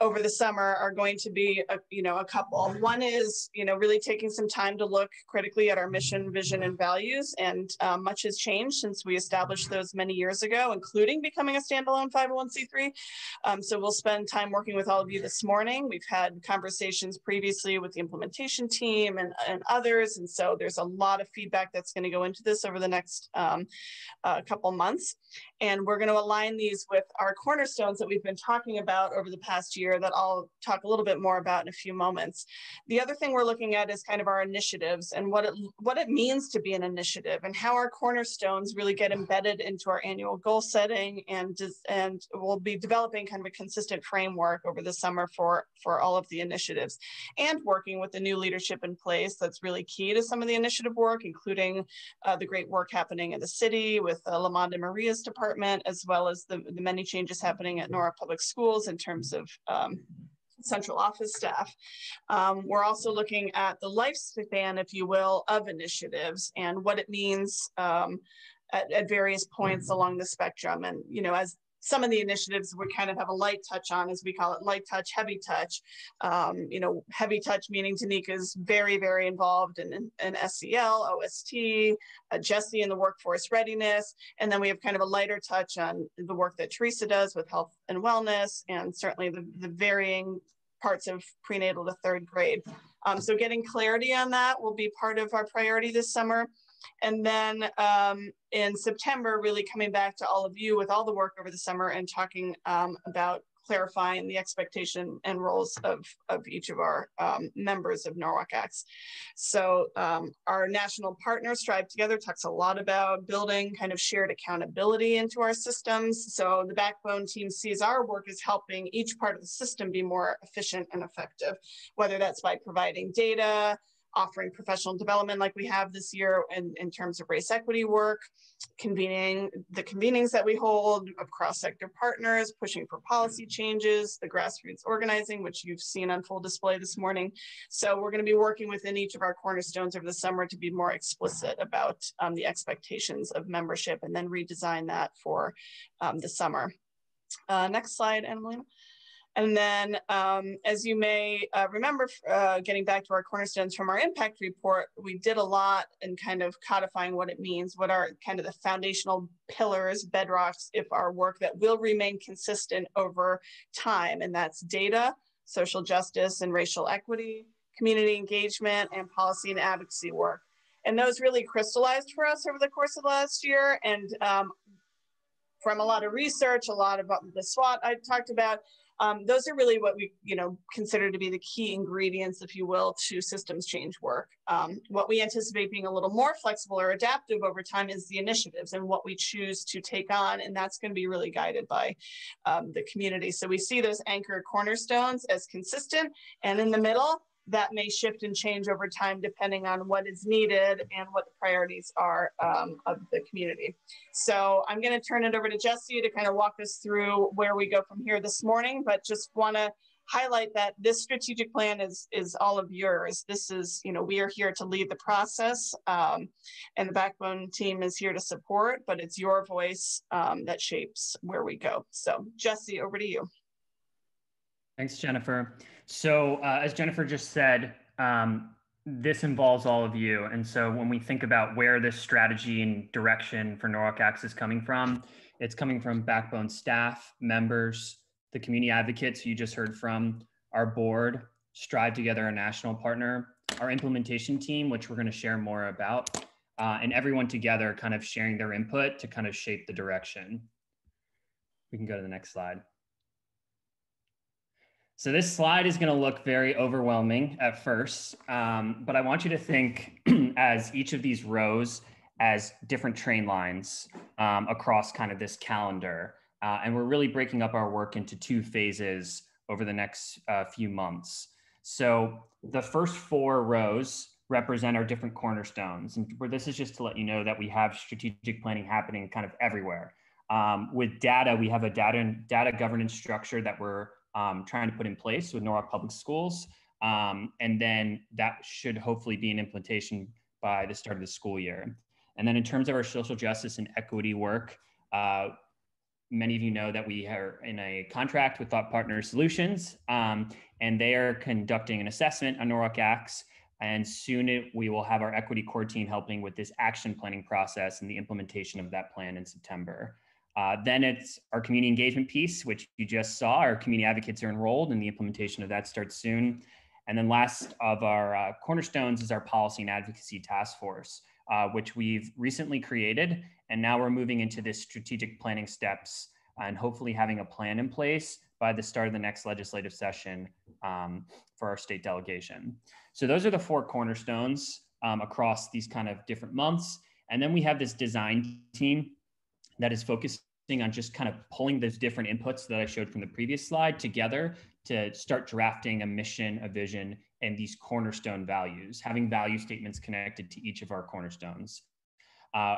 over the summer are going to be, a couple. One is, really taking some time to look critically at our mission, vision, and values. And much has changed since we established those many years ago, including becoming a standalone 501c3. So we'll spend time working with all of you this morning. We've had conversations previously with the implementation team and others. And so there's a lot of feedback that's going to go into this over the next couple months. And we're going to align these with our cornerstones that we've been talking about over the past year, that I'll talk a little bit more about in a few moments. The other thing we're looking at is kind of our initiatives and what it means to be an initiative and how our cornerstones really get embedded into our annual goal setting, and we'll be developing kind of a consistent framework over the summer for all of the initiatives, and working with the new leadership in place that's really key to some of the initiative work, including the great work happening in the city with LaMonda Maria's department, as well as the many changes happening at Norwalk Public Schools in terms of central office staff. We're also looking at the lifespan, if you will, of initiatives and what it means at various points along the spectrum. And, as some of the initiatives we kind of have a light touch on, as we call it, light touch, heavy touch. Heavy touch meaning Tanika is very, very involved in SEL, OST, Jesse in the workforce readiness. And then we have kind of a lighter touch on the work that Teresa does with health and wellness, and certainly the varying parts of prenatal to third grade. So getting clarity on that will be part of our priority this summer. And then in September, really coming back to all of you with all the work over the summer and talking about clarifying the expectation and roles of each of our members of Norwalk ACTS. So our national partner, Strive Together, talks a lot about building kind of shared accountability into our systems. So the backbone team sees our work as helping each part of the system be more efficient and effective, whether that's by providing data, offering professional development like we have this year in terms of race equity work, the convenings that we hold of cross-sector partners, pushing for policy changes, the grassroots organizing, which you've seen on full display this morning. So we're going to be working within each of our cornerstones over the summer to be more explicit about the expectations of membership, and then redesign that for the summer. Next slide, Anna Milena. And then, as you may remember, getting back to our cornerstones from our impact report, we did a lot in kind of codifying what it means, what are kind of the foundational pillars, bedrocks, if our work that will remain consistent over time, and that's data, social justice and racial equity, community engagement, and policy and advocacy work. And those really crystallized for us over the course of last year, and from a lot of research, a lot of the SWOT I talked about. Those are really what we, consider to be the key ingredients, if you will, to systems change work. What we anticipate being a little more flexible or adaptive over time is the initiatives and what we choose to take on, and that's going to be really guided by the community. So we see those anchor cornerstones as consistent, and in the middle, that may shift and change over time depending on what is needed and what the priorities are of the community. So I'm going to turn it over to Jesse to kind of walk us through where we go from here this morning, but just want to highlight that this strategic plan is all of yours. This is, you know, we are here to lead the process, and the Backbone team is here to support, but it's your voice that shapes where we go. So Jesse, over to you. Thanks, Jennifer. So as Jennifer just said, this involves all of you. And so when we think about where this strategy and direction for Norwalk ACTS is coming from, it's coming from Backbone staff, members, the community advocates who you just heard from, our board, Strive Together, our national partner, our implementation team, which we're going to share more about, and everyone together kind of sharing their input to kind of shape the direction. We can go to the next slide. So this slide is going to look very overwhelming at first, but I want you to think as each of these rows as different train lines across kind of this calendar. And we're really breaking up our work into two phases over the next few months. So the first four rows represent our different cornerstones. And this is just to let you know that we have strategic planning happening kind of everywhere. With data, we have a data governance structure that we're trying to put in place with Norwalk Public Schools. And then that should hopefully be in implementation by the start of the school year. And then in terms of our social justice and equity work, many of you know that we are in a contract with Thought Partner Solutions, and they are conducting an assessment on Norwalk ACTS, and soon we will have our equity core team helping with this action planning process and the implementation of that plan in September. Then it's our community engagement piece, which you just saw. Our community advocates are enrolled, and the implementation of that starts soon. And then last of our cornerstones is our policy and advocacy task force, which we've recently created. And now we're moving into this strategic planning steps and hopefully having a plan in place by the start of the next legislative session for our state delegation. So those are the four cornerstones across these kind of different months. And then we have this design team that is focusing on just kind of pulling those different inputs that I showed from the previous slide together to start drafting a mission, a vision, and these cornerstone values, having value statements connected to each of our cornerstones.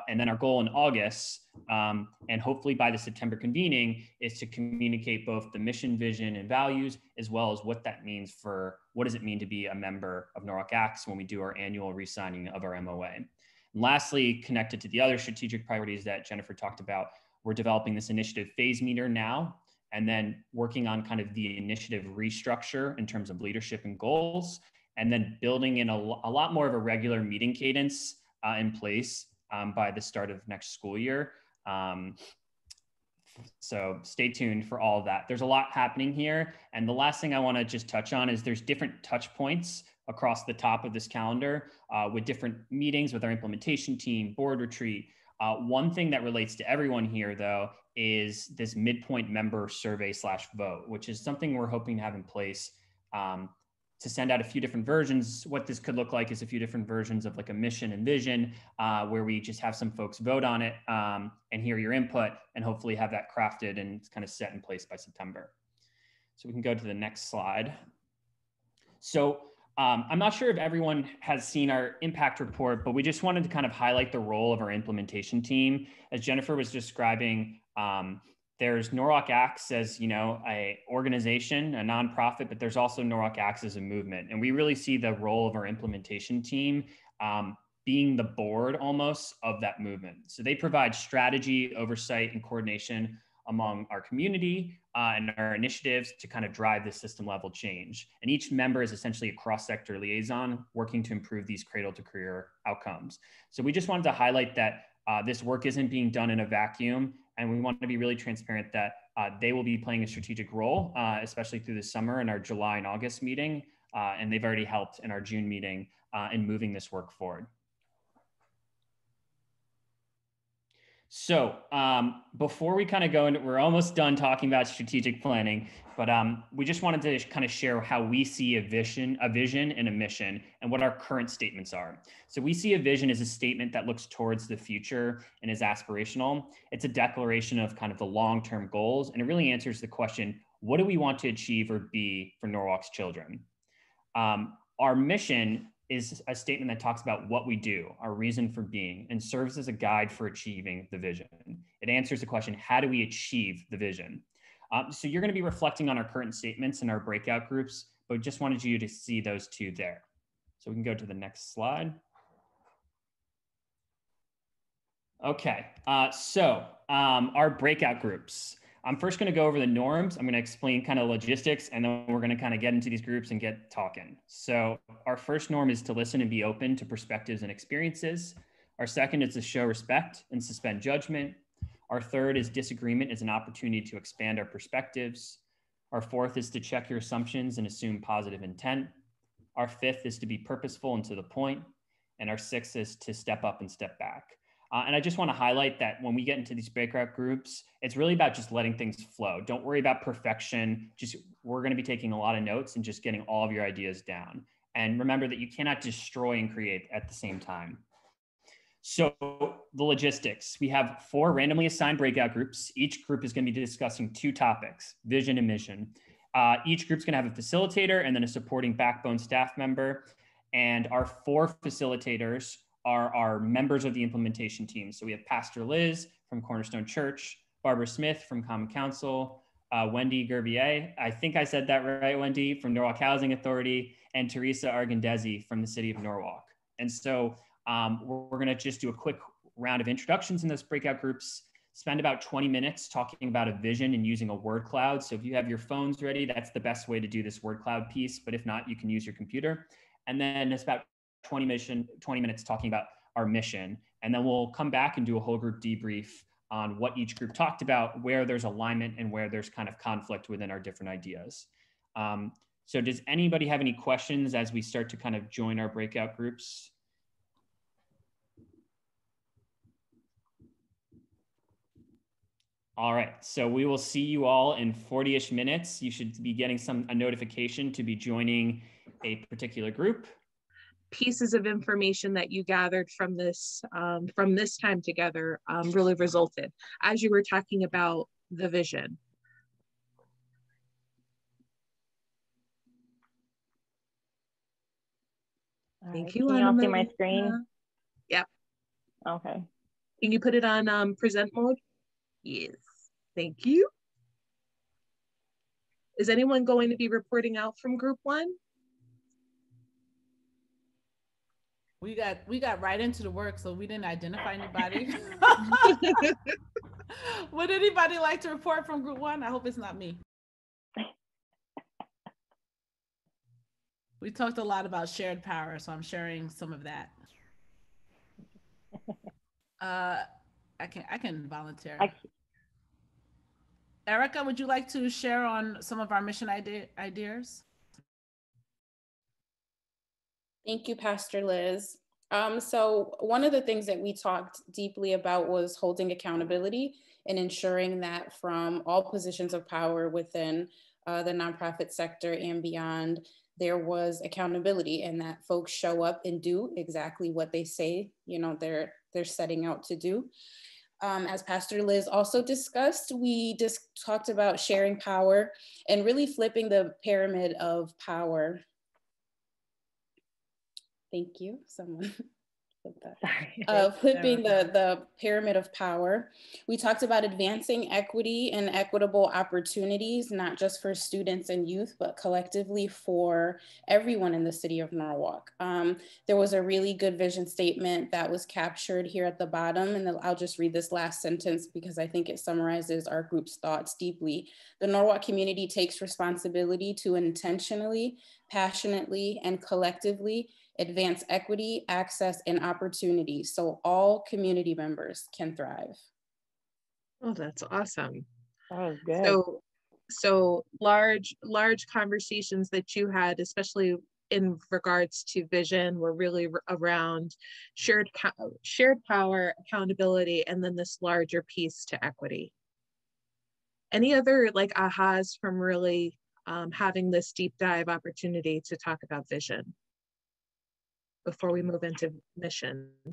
And then our goal in August, and hopefully by the September convening, is to communicate both the mission, vision, and values, as well as what that means for, what does it mean to be a member of Norwalk ACTS when we do our annual re-signing of our MOA. And lastly, connected to the other strategic priorities that Jennifer talked about, we're developing this initiative phase meter now, and then working on kind of the initiative restructure in terms of leadership and goals, and then building in a lot more of a regular meeting cadence in place by the start of next school year. So stay tuned for all of that. There's a lot happening here. And the last thing I want to just touch on is there's different touch points across the top of this calendar with different meetings with our implementation team, board retreat. One thing that relates to everyone here, though, is this midpoint member survey / vote, which is something we're hoping to have in place to send out a few different versions. What this could look like is a few different versions of like a mission and vision where we just have some folks vote on it and hear your input and hopefully have that crafted and kind of set in place by September. So we can go to the next slide. So I'm not sure if everyone has seen our impact report, but we just wanted to kind of highlight the role of our implementation team. As Jennifer was describing, there's Norwalk ACTS as, you know, a organization, a nonprofit, but there's also Norwalk ACTS as a movement. And we really see the role of our implementation team being the board almost of that movement. So they provide strategy, oversight, and coordination among our community and our initiatives to kind of drive this system level change. And each member is essentially a cross-sector liaison working to improve these cradle to career outcomes. So we just wanted to highlight that this work isn't being done in a vacuum, and we want to be really transparent that they will be playing a strategic role, especially through the summer in our July and August meeting, and they've already helped in our June meeting in moving this work forward. So before we kind of go into, we're almost done talking about strategic planning, but we just wanted to kind of share how we see a vision and a mission and what our current statements are. So we see a vision as a statement that looks towards the future and is aspirational. It's a declaration of kind of the long-term goals, and it really answers the question, what do we want to achieve or be for Norwalk's children? Our mission is a statement that talks about what we do, our reason for being, and serves as a guide for achieving the vision. It answers the question, how do we achieve the vision? So you're going to be reflecting on our current statements in our breakout groups, but just wanted you to see those two there. So we can go to the next slide. Okay, so our breakout groups. I'm first going to go over the norms. I'm going to explain kind of logistics, and then we're going to kind of get into these groups and get talking. So our first norm is to listen and be open to perspectives and experiences. Our second is to show respect and suspend judgment. Our third is disagreement is an opportunity to expand our perspectives. Our fourth is to check your assumptions and assume positive intent. Our fifth is to be purposeful and to the point. And our sixth is to step up and step back. And I just want to highlight that when we get into these breakout groups, it's really about just letting things flow. Don't worry about perfection. Just, we're going to be taking a lot of notes and just getting all of your ideas down. And remember that you cannot destroy and create at the same time. So the logistics, we have 4 randomly assigned breakout groups. Each group is going to be discussing 2 topics, vision and mission. Each group's going to have a facilitator and then a supporting backbone staff member. And our 4 facilitators are our members of the implementation team. So we have Pastor Liz from Cornerstone Church, Barbara Smith from Common Council, Wendy Gerbier, I think I said that right, Wendy, from Norwalk Housing Authority, and Teresa Argandesi from the City of Norwalk. And so we're gonna just do a quick round of introductions in those breakout groups, spend about 20 minutes talking about a vision and using a word cloud. So if you have your phones ready, that's the best way to do this word cloud piece, but if not, you can use your computer. And then it's about 20 minutes talking about our mission. And then we'll come back and do a whole group debrief on what each group talked about, where there's alignment and where there's kind of conflict within our different ideas. So does anybody have any questions as we start to kind of join our breakout groups? All right, so we will see you all in 40-ish minutes. You should be getting a notification to be joining a particular group. Pieces of information that you gathered from this time together really resulted as you were talking about the vision. Thank you. Can you all see my screen? Yep. Okay. Can you put it on present mode? Yes. Thank you. Is anyone going to be reporting out from group 1? We got right into the work, so we didn't identify anybody. Would anybody like to report from group 1? I hope it's not me. We talked a lot about shared power, so I'm sharing some of that. I can volunteer. Erica, would you like to share on some of our mission ideas? Thank you, Pastor Liz. So one of the things that we talked deeply about was holding accountability and ensuring that from all positions of power within the nonprofit sector and beyond, there was accountability and that folks show up and do exactly what they say, you know, they're setting out to do. As Pastor Liz also discussed, we just talked about sharing power and really flipping the pyramid of power. Thank you, someone flipped that. Sorry. Flipping the pyramid of power. We talked about advancing equity and equitable opportunities, not just for students and youth, but collectively for everyone in the city of Norwalk. There was a really good vision statement that was captured here at the bottom, and I'll just read this last sentence because I think it summarizes our group's thoughts deeply. The Norwalk community takes responsibility to intentionally, passionately, and collectively advance equity, access, and opportunity so all community members can thrive. Oh, that's awesome. Oh, good. So large conversations that you had, especially in regards to vision, were really around shared power, accountability, and then this larger piece to equity. Any other like ahas from really having this deep dive opportunity to talk about vision before we move into mission? I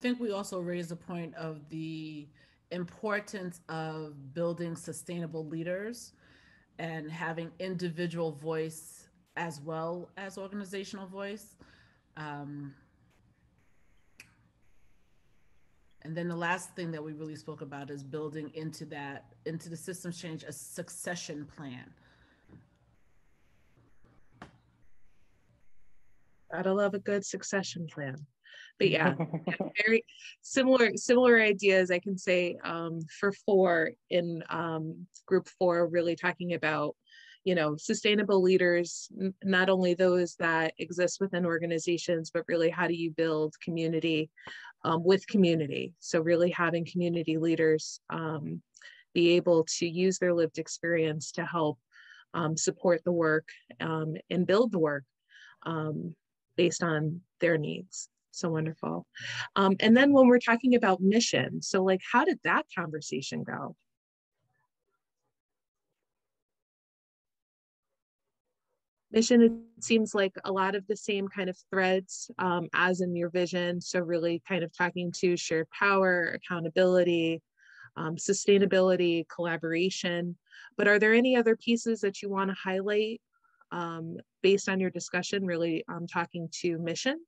think we also raised the point of the importance of building sustainable leaders and having individual voice as well as organizational voice. And then the last thing that we really spoke about is building into that, into the systems change, a succession plan. Gotta love a good succession plan. But yeah, very similar ideas. I can say for four in group four, really talking about, you know, sustainable leaders, not only those that exist within organizations, but really how do you build community with community? So really having community leaders be able to use their lived experience to help support the work and build the work based on their needs. So wonderful. And then when we're talking about mission, so like, how did that conversation go? Mission, it seems like a lot of the same kind of threads as in your vision. So really kind of talking to shared power, accountability, sustainability, collaboration. But are there any other pieces that you want to highlight based on your discussion, really talking to mission?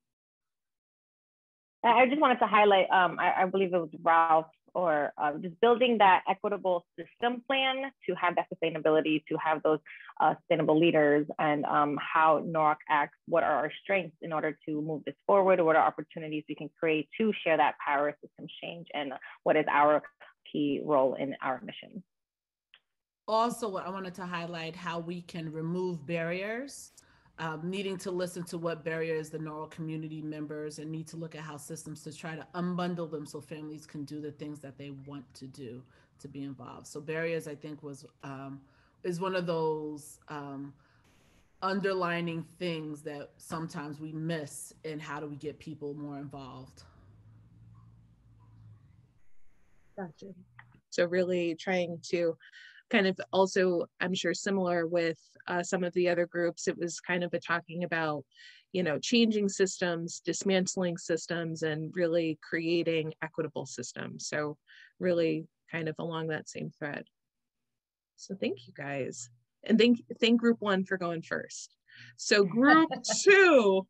I just wanted to highlight, I believe it was Ralph, or just building that equitable system plan to have that sustainability, to have those sustainable leaders, and how Norwalk acts, what are our strengths in order to move this forward, or what are opportunities we can create to share that power, system change, and what is our key role in our mission. Also, what I wanted to highlight, how we can remove barriers. Needing to listen to what barriers the Norwalk community members, and need to look at how systems to try to unbundle them so families can do the things that they want to do to be involved. So barriers, I think, was is one of those underlining things that sometimes we miss in how do we get people more involved. Gotcha. So really trying to kind of also, I'm sure, similar with some of the other groups, it was kind of a talking about, you know, changing systems, dismantling systems, and really creating equitable systems. So really kind of along that same thread. So thank you guys. And thank group one for going first. So group two,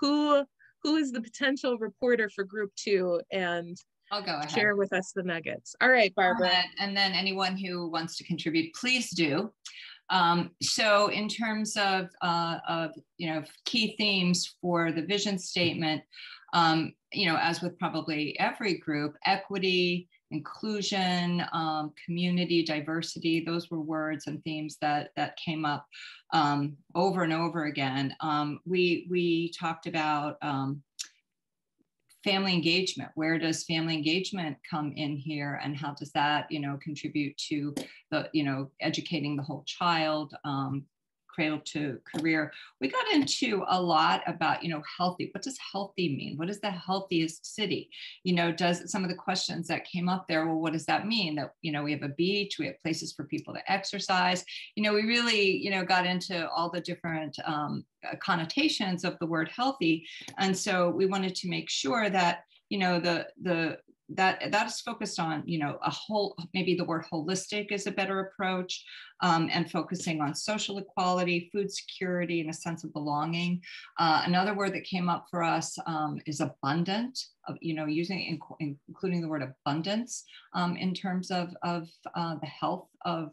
who is the potential reporter for group two? And I'll go ahead. Share with us the nuggets. All right, Barbara. And then anyone who wants to contribute, please do. So in terms of you know, key themes for the vision statement, you know, as with probably every group, equity, inclusion, community, diversity, those were words and themes that came up over and over again. We talked about family engagement. Where does family engagement come in here, and how does that, you know, contribute to the, you know, educating the whole child, cradle to career? We got into a lot about, you know, healthy. What does healthy mean? What is the healthiest city? You know, does some of the questions that came up there, well, what does that mean? That, you know, we have a beach, we have places for people to exercise. You know, we really, you know, got into all the different connotations of the word healthy. And so we wanted to make sure that, you know, that is focused on, you know, a whole, maybe the word holistic is a better approach, and focusing on social equality, food security, and a sense of belonging. Another word that came up for us is abundant, you know, using, including the word abundance in terms of the health of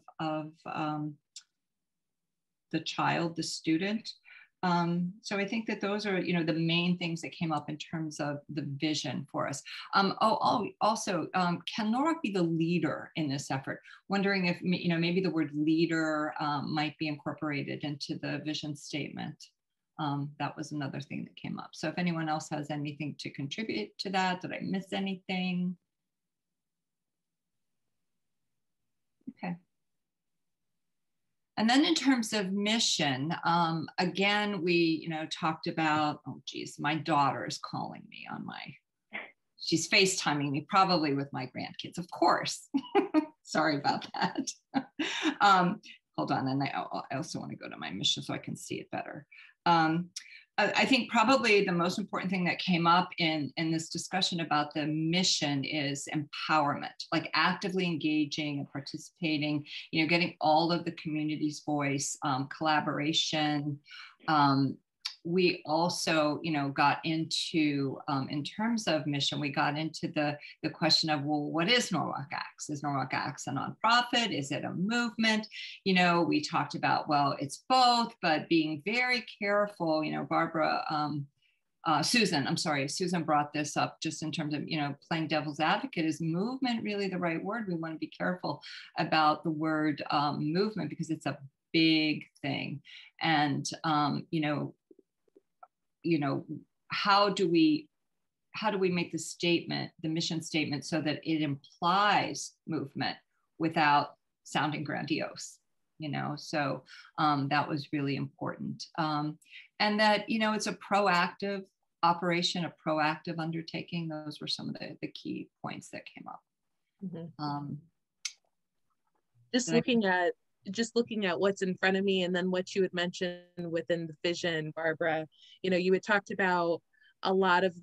the child, the student. So I think that those are, you know, the main things that came up in terms of the vision for us. Also, can Norwalk be the leader in this effort? Wondering if, you know, maybe the word leader might be incorporated into the vision statement. That was another thing that came up. So if anyone else has anything to contribute to that, did I miss anything? Okay. And then in terms of mission, again, we, you know, talked about, oh geez, my daughter is calling me on my, she's FaceTiming me probably with my grandkids, of course. Sorry about that. Hold on, and I also want to go to my mission so I can see it better. I think probably the most important thing that came up in this discussion about the mission is empowerment, like actively engaging and participating, you know, getting all of the community's voice, collaboration. We also, you know, got into, in terms of mission, we got into the question of, well, what is Norwalk ACTS? Is Norwalk ACTS a nonprofit? Is it a movement? You know, we talked about, well, it's both, but being very careful, you know, Barbara, Susan brought this up just in terms of, you know, playing devil's advocate. Is movement really the right word? We want to be careful about the word movement because it's a big thing. And, you know, how do we make the statement, the mission statement, so that it implies movement without sounding grandiose, you know? So that was really important. And that, you know, it's a proactive operation, a proactive undertaking. Those were some of the key points that came up. Mm-hmm. Just looking at what's in front of me and then what you had mentioned within the vision, Barbara, you know, you had talked about a lot of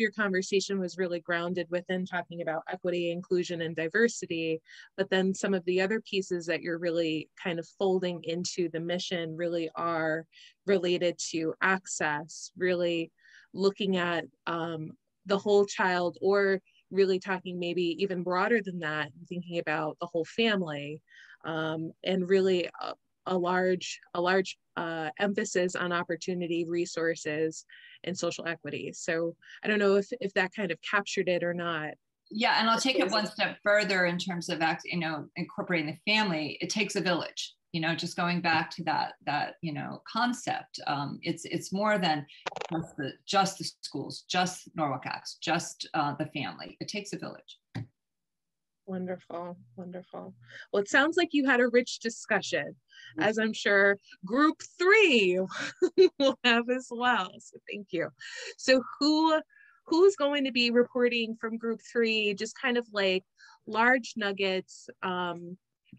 your conversation was really grounded within talking about equity, inclusion, and diversity. But then some of the other pieces that you're really kind of folding into the mission really are related to access, really looking at the whole child, or really talking maybe even broader than that, thinking about the whole family. And really a large emphasis on opportunity, resources, and social equity. So I don't know if that kind of captured it or not. Yeah, and I'll take it one step further in terms of, you know, incorporating the family. It takes a village, you know, just going back to that, you know, concept. It's more than just the schools, just Norwalk ACTS, just the family. It takes a village. Wonderful, wonderful. Well, it sounds like you had a rich discussion, as I'm sure group 3 will have as well. So thank you. So who's going to be reporting from group 3? Just kind of like large nuggets,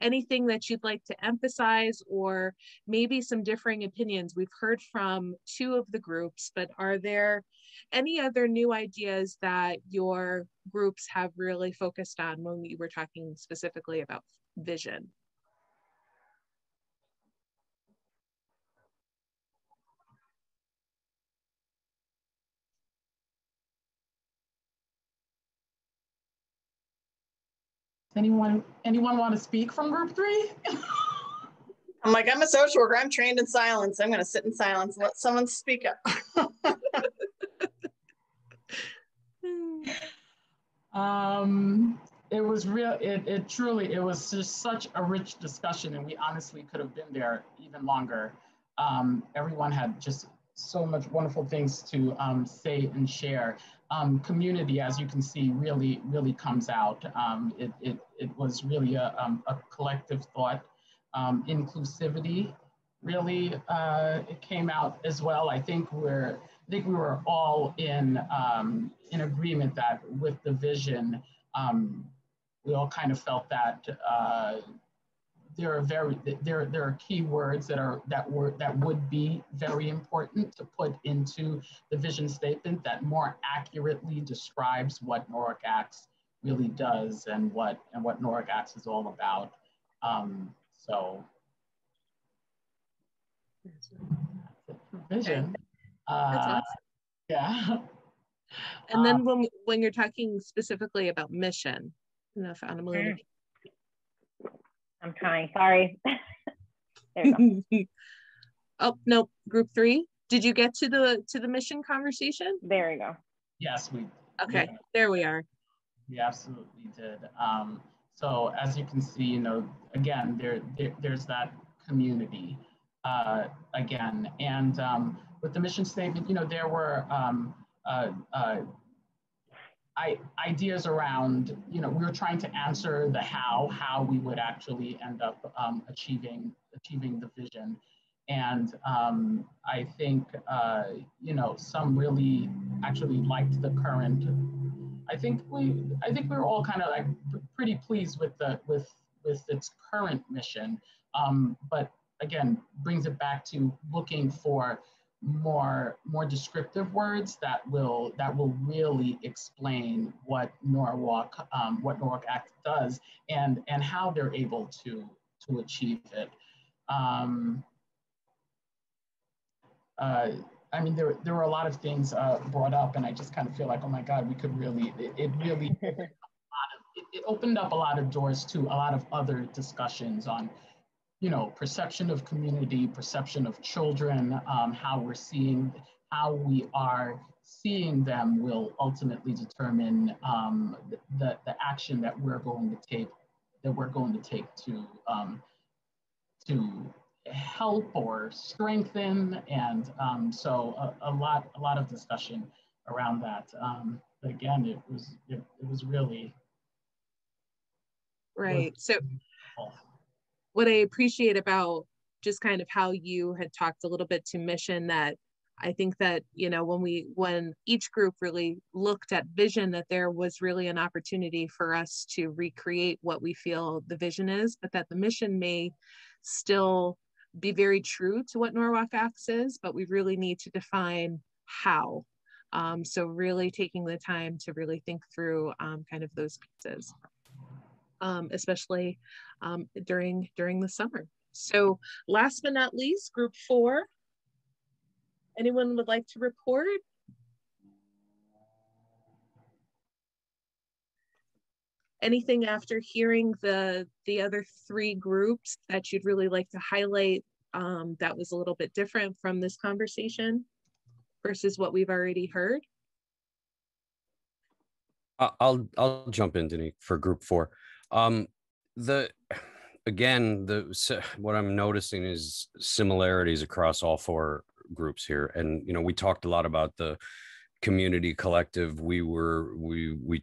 anything that you'd like to emphasize, or maybe some differing opinions. We've heard from 2 of the groups, but are there any other new ideas that your groups have really focused on when we were talking specifically about vision? Anyone want to speak from group 3? I'm like, I'm a social worker. I'm trained in silence. I'm going to sit in silence and let someone speak up. It was real. It truly, it was just such a rich discussion, and we honestly could have been there even longer. Everyone had just so much wonderful things to say and share. Community, as you can see, really, really comes out. It was really a collective thought. Inclusivity really it came out as well. I think we were all in agreement that with the vision, we all kind of felt that there are key words that would be very important to put into the vision statement that more accurately describes what Norwalk ACTS really does and what Norwalk ACTS is all about. So that's it for vision. That's awesome. Yeah. And then when you're talking specifically about mission, you know, if Anna Molina. I'm trying, sorry. There you go. Oh, no, group 3. Did you get to the mission conversation? There you go. Yes, we. Okay, yeah. There we are. We absolutely did. So as you can see, you know, again, there's that community again. And with the mission statement, you know, there were ideas around, you know, we were trying to answer the how we would actually end up achieving the vision. And I think, you know, some really actually liked the current. I think we were all kind of like pretty pleased with its current mission, but again, brings it back to looking for more descriptive words that will really explain what Norwalk ACTS does and how they're able to achieve it. I mean, there were a lot of things brought up, and I just kind of feel like, oh my God, we could really, it opened up a lot of doors to a lot of other discussions on, you know, perception of community, perception of children, how we are seeing them will ultimately determine the action that we're going to take, to help or strengthen, and so a lot of discussion around that. But again, it was really right. So what I appreciate about just kind of how you had talked a little bit to mission, that I think that, you know, when each group really looked at vision, that there was really an opportunity for us to recreate what we feel the vision is, but that the mission may still be very true to what Norwalk ACTS is, but we really need to define how. So really taking the time to really think through kind of those pieces, especially during the summer. So last but not least, group 4. Anyone would like to report? Anything after hearing the other 3 groups that you'd really like to highlight that was a little bit different from this conversation versus what we've already heard? I'll jump in, Denise, for group 4. What I'm noticing is similarities across all 4 groups here, and you know, we talked a lot about the community collective. We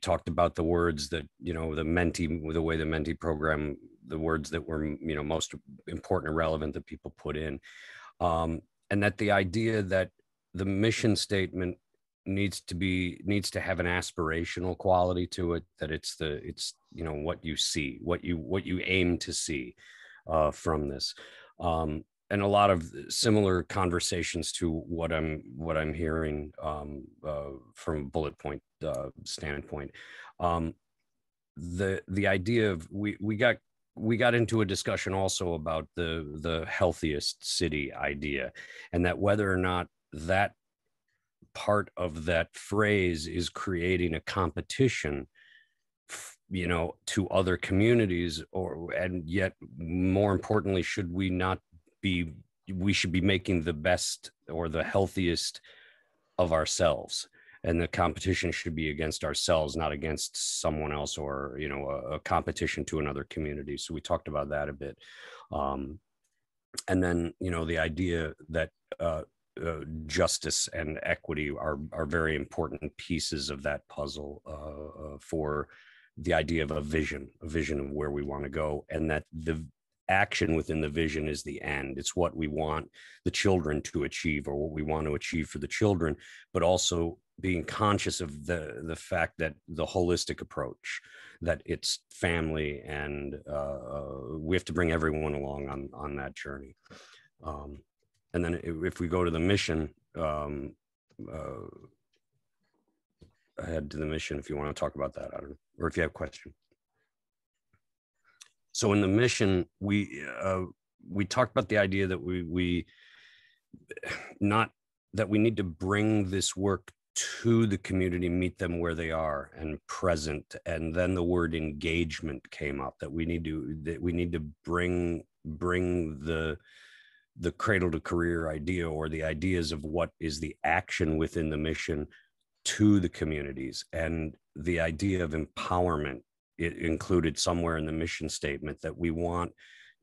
talked about the words that, you know, the way the mentee program, the words that were, you know, most important and relevant that people put in, and that the idea that the mission statement needs to have an aspirational quality to it, that it's you know, what you see, what you aim to see from this, and a lot of similar conversations to what I'm hearing from a bullet point standpoint. The idea of we got into a discussion also about the healthiest city idea, and that whether or not that part of that phrase is creating a competition, you know, to other communities, and yet more importantly, we should be making the best or the healthiest of ourselves, and the competition should be against ourselves, not against someone else, or, you know, a competition to another community. So we talked about that a bit, and then, you know, the idea that justice and equity are very important pieces of that puzzle for the idea of a vision of where we want to go, and that the action within the vision is the end. It's what we want the children to achieve, or what we want to achieve for the children, but also being conscious of the fact that the holistic approach, that it's family, and we have to bring everyone along on that journey. And then if we go to the mission, ahead to the mission, if you want to talk about that, I don't know, or if you have a question. So in the mission, we talked about the idea that we need to bring this work to the community, meet them where they are and present. And then the word engagement came up, that we need to bring the cradle to career idea, or the ideas of what is the action within the mission, to the communities. And the idea of empowerment, it included somewhere in the mission statement that we want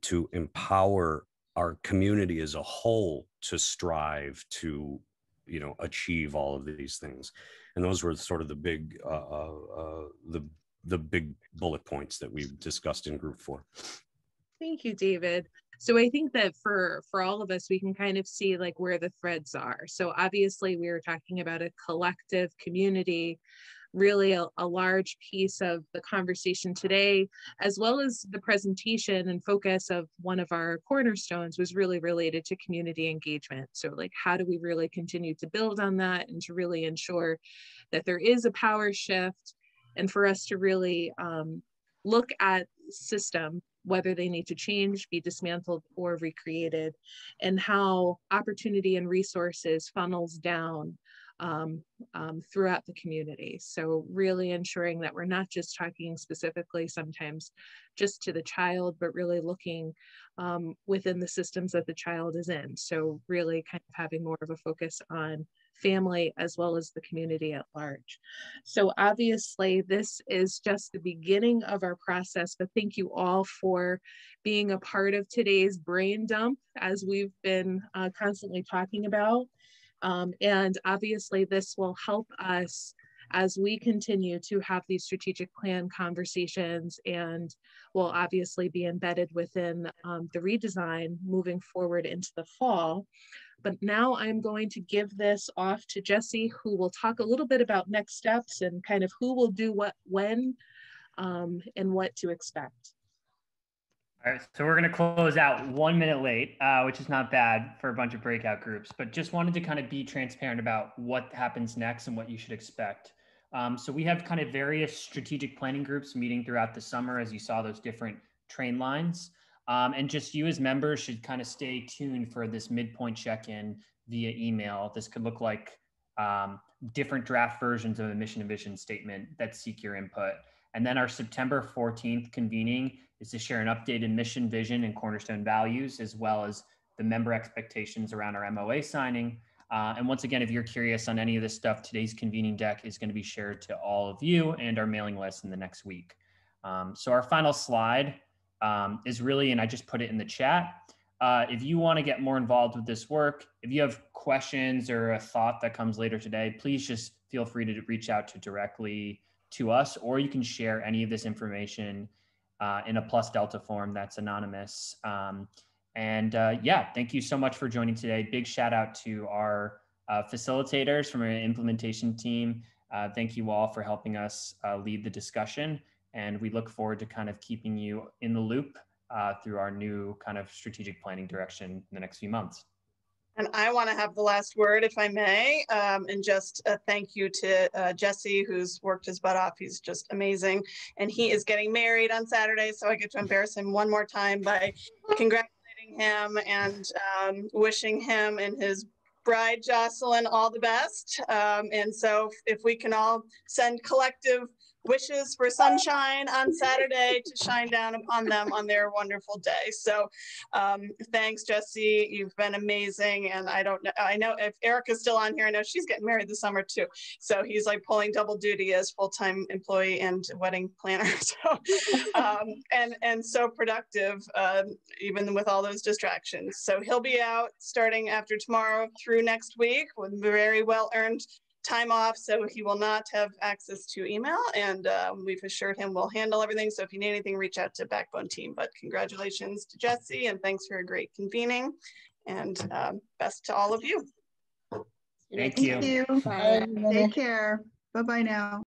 to empower our community as a whole to strive to, you know, achieve all of these things. And those were sort of the big bullet points that we've discussed in group 4. Thank you, David. So I think that for all of us, we can kind of see like where the threads are. So obviously we were talking about a collective community really a large piece of the conversation today, as well as the presentation and focus of one of our cornerstones was really related to community engagement. So like, how do we really continue to build on that and to really ensure that there is a power shift, and for us to really look at system, whether they need to change, be dismantled, or recreated, and how opportunity and resources funnels down throughout the community. So really ensuring that we're not just talking specifically sometimes just to the child, but really looking within the systems that the child is in. So really kind of having more of a focus on family as well as the community at large. So obviously this is just the beginning of our process, but thank you all for being a part of today's brain dump, as we've been constantly talking about. And obviously this will help us as we continue to have these strategic plan conversations, and will obviously be embedded within the redesign moving forward into the fall. But now I'm going to give this off to Jesse, who will talk a little bit about next steps and kind of who will do what, when, and what to expect. All right, so we're going to close out 1 minute late, which is not bad for a bunch of breakout groups, but just wanted to kind of be transparent about what happens next and what you should expect. So we have kind of various strategic planning groups meeting throughout the summer, as you saw those different train lines. And just you as members should kind of stay tuned for this midpoint check-in via email. This could look like different draft versions of a mission and vision statement that seek your input. And then our September 14th convening is to share an updated mission, vision, and cornerstone values, as well as the member expectations around our MOA signing. And once again, if you're curious on any of this stuff, today's convening deck is going to be shared to all of you and our mailing list in the next week. So our final slide is really, and I just put it in the chat, if you want to get more involved with this work, if you have questions or a thought that comes later today, please just feel free to reach out to directly to us, or you can share any of this information in a plus delta form that's anonymous. Yeah, thank you so much for joining today. Big shout out to our facilitators from our implementation team. Thank you all for helping us lead the discussion. And we look forward to kind of keeping you in the loop through our new kind of strategic planning direction in the next few months. And I want to have the last word, if I may, and just a thank you to Jesse, who's worked his butt off. He's just amazing. And he is getting married on Saturday, so I get to embarrass him one more time by congratulating him and wishing him and his bride, Jocelyn, all the best. And so if we can all send collective wishes for sunshine on Saturday to shine down upon them on their wonderful day. So thanks, Jesse. You've been amazing. And I don't know, I know if Erica's still on here, I know she's getting married this summer too. So he's like pulling double duty as full-time employee and wedding planner. So, and so productive, even with all those distractions. So he'll be out starting after tomorrow through next week with very well-earned time off, so he will not have access to email, and we've assured him we'll handle everything. So if you need anything, reach out to Backbone team. But congratulations to Jesse, and thanks for a great convening, and best to all of you. Thank you. Take care. Bye-bye now.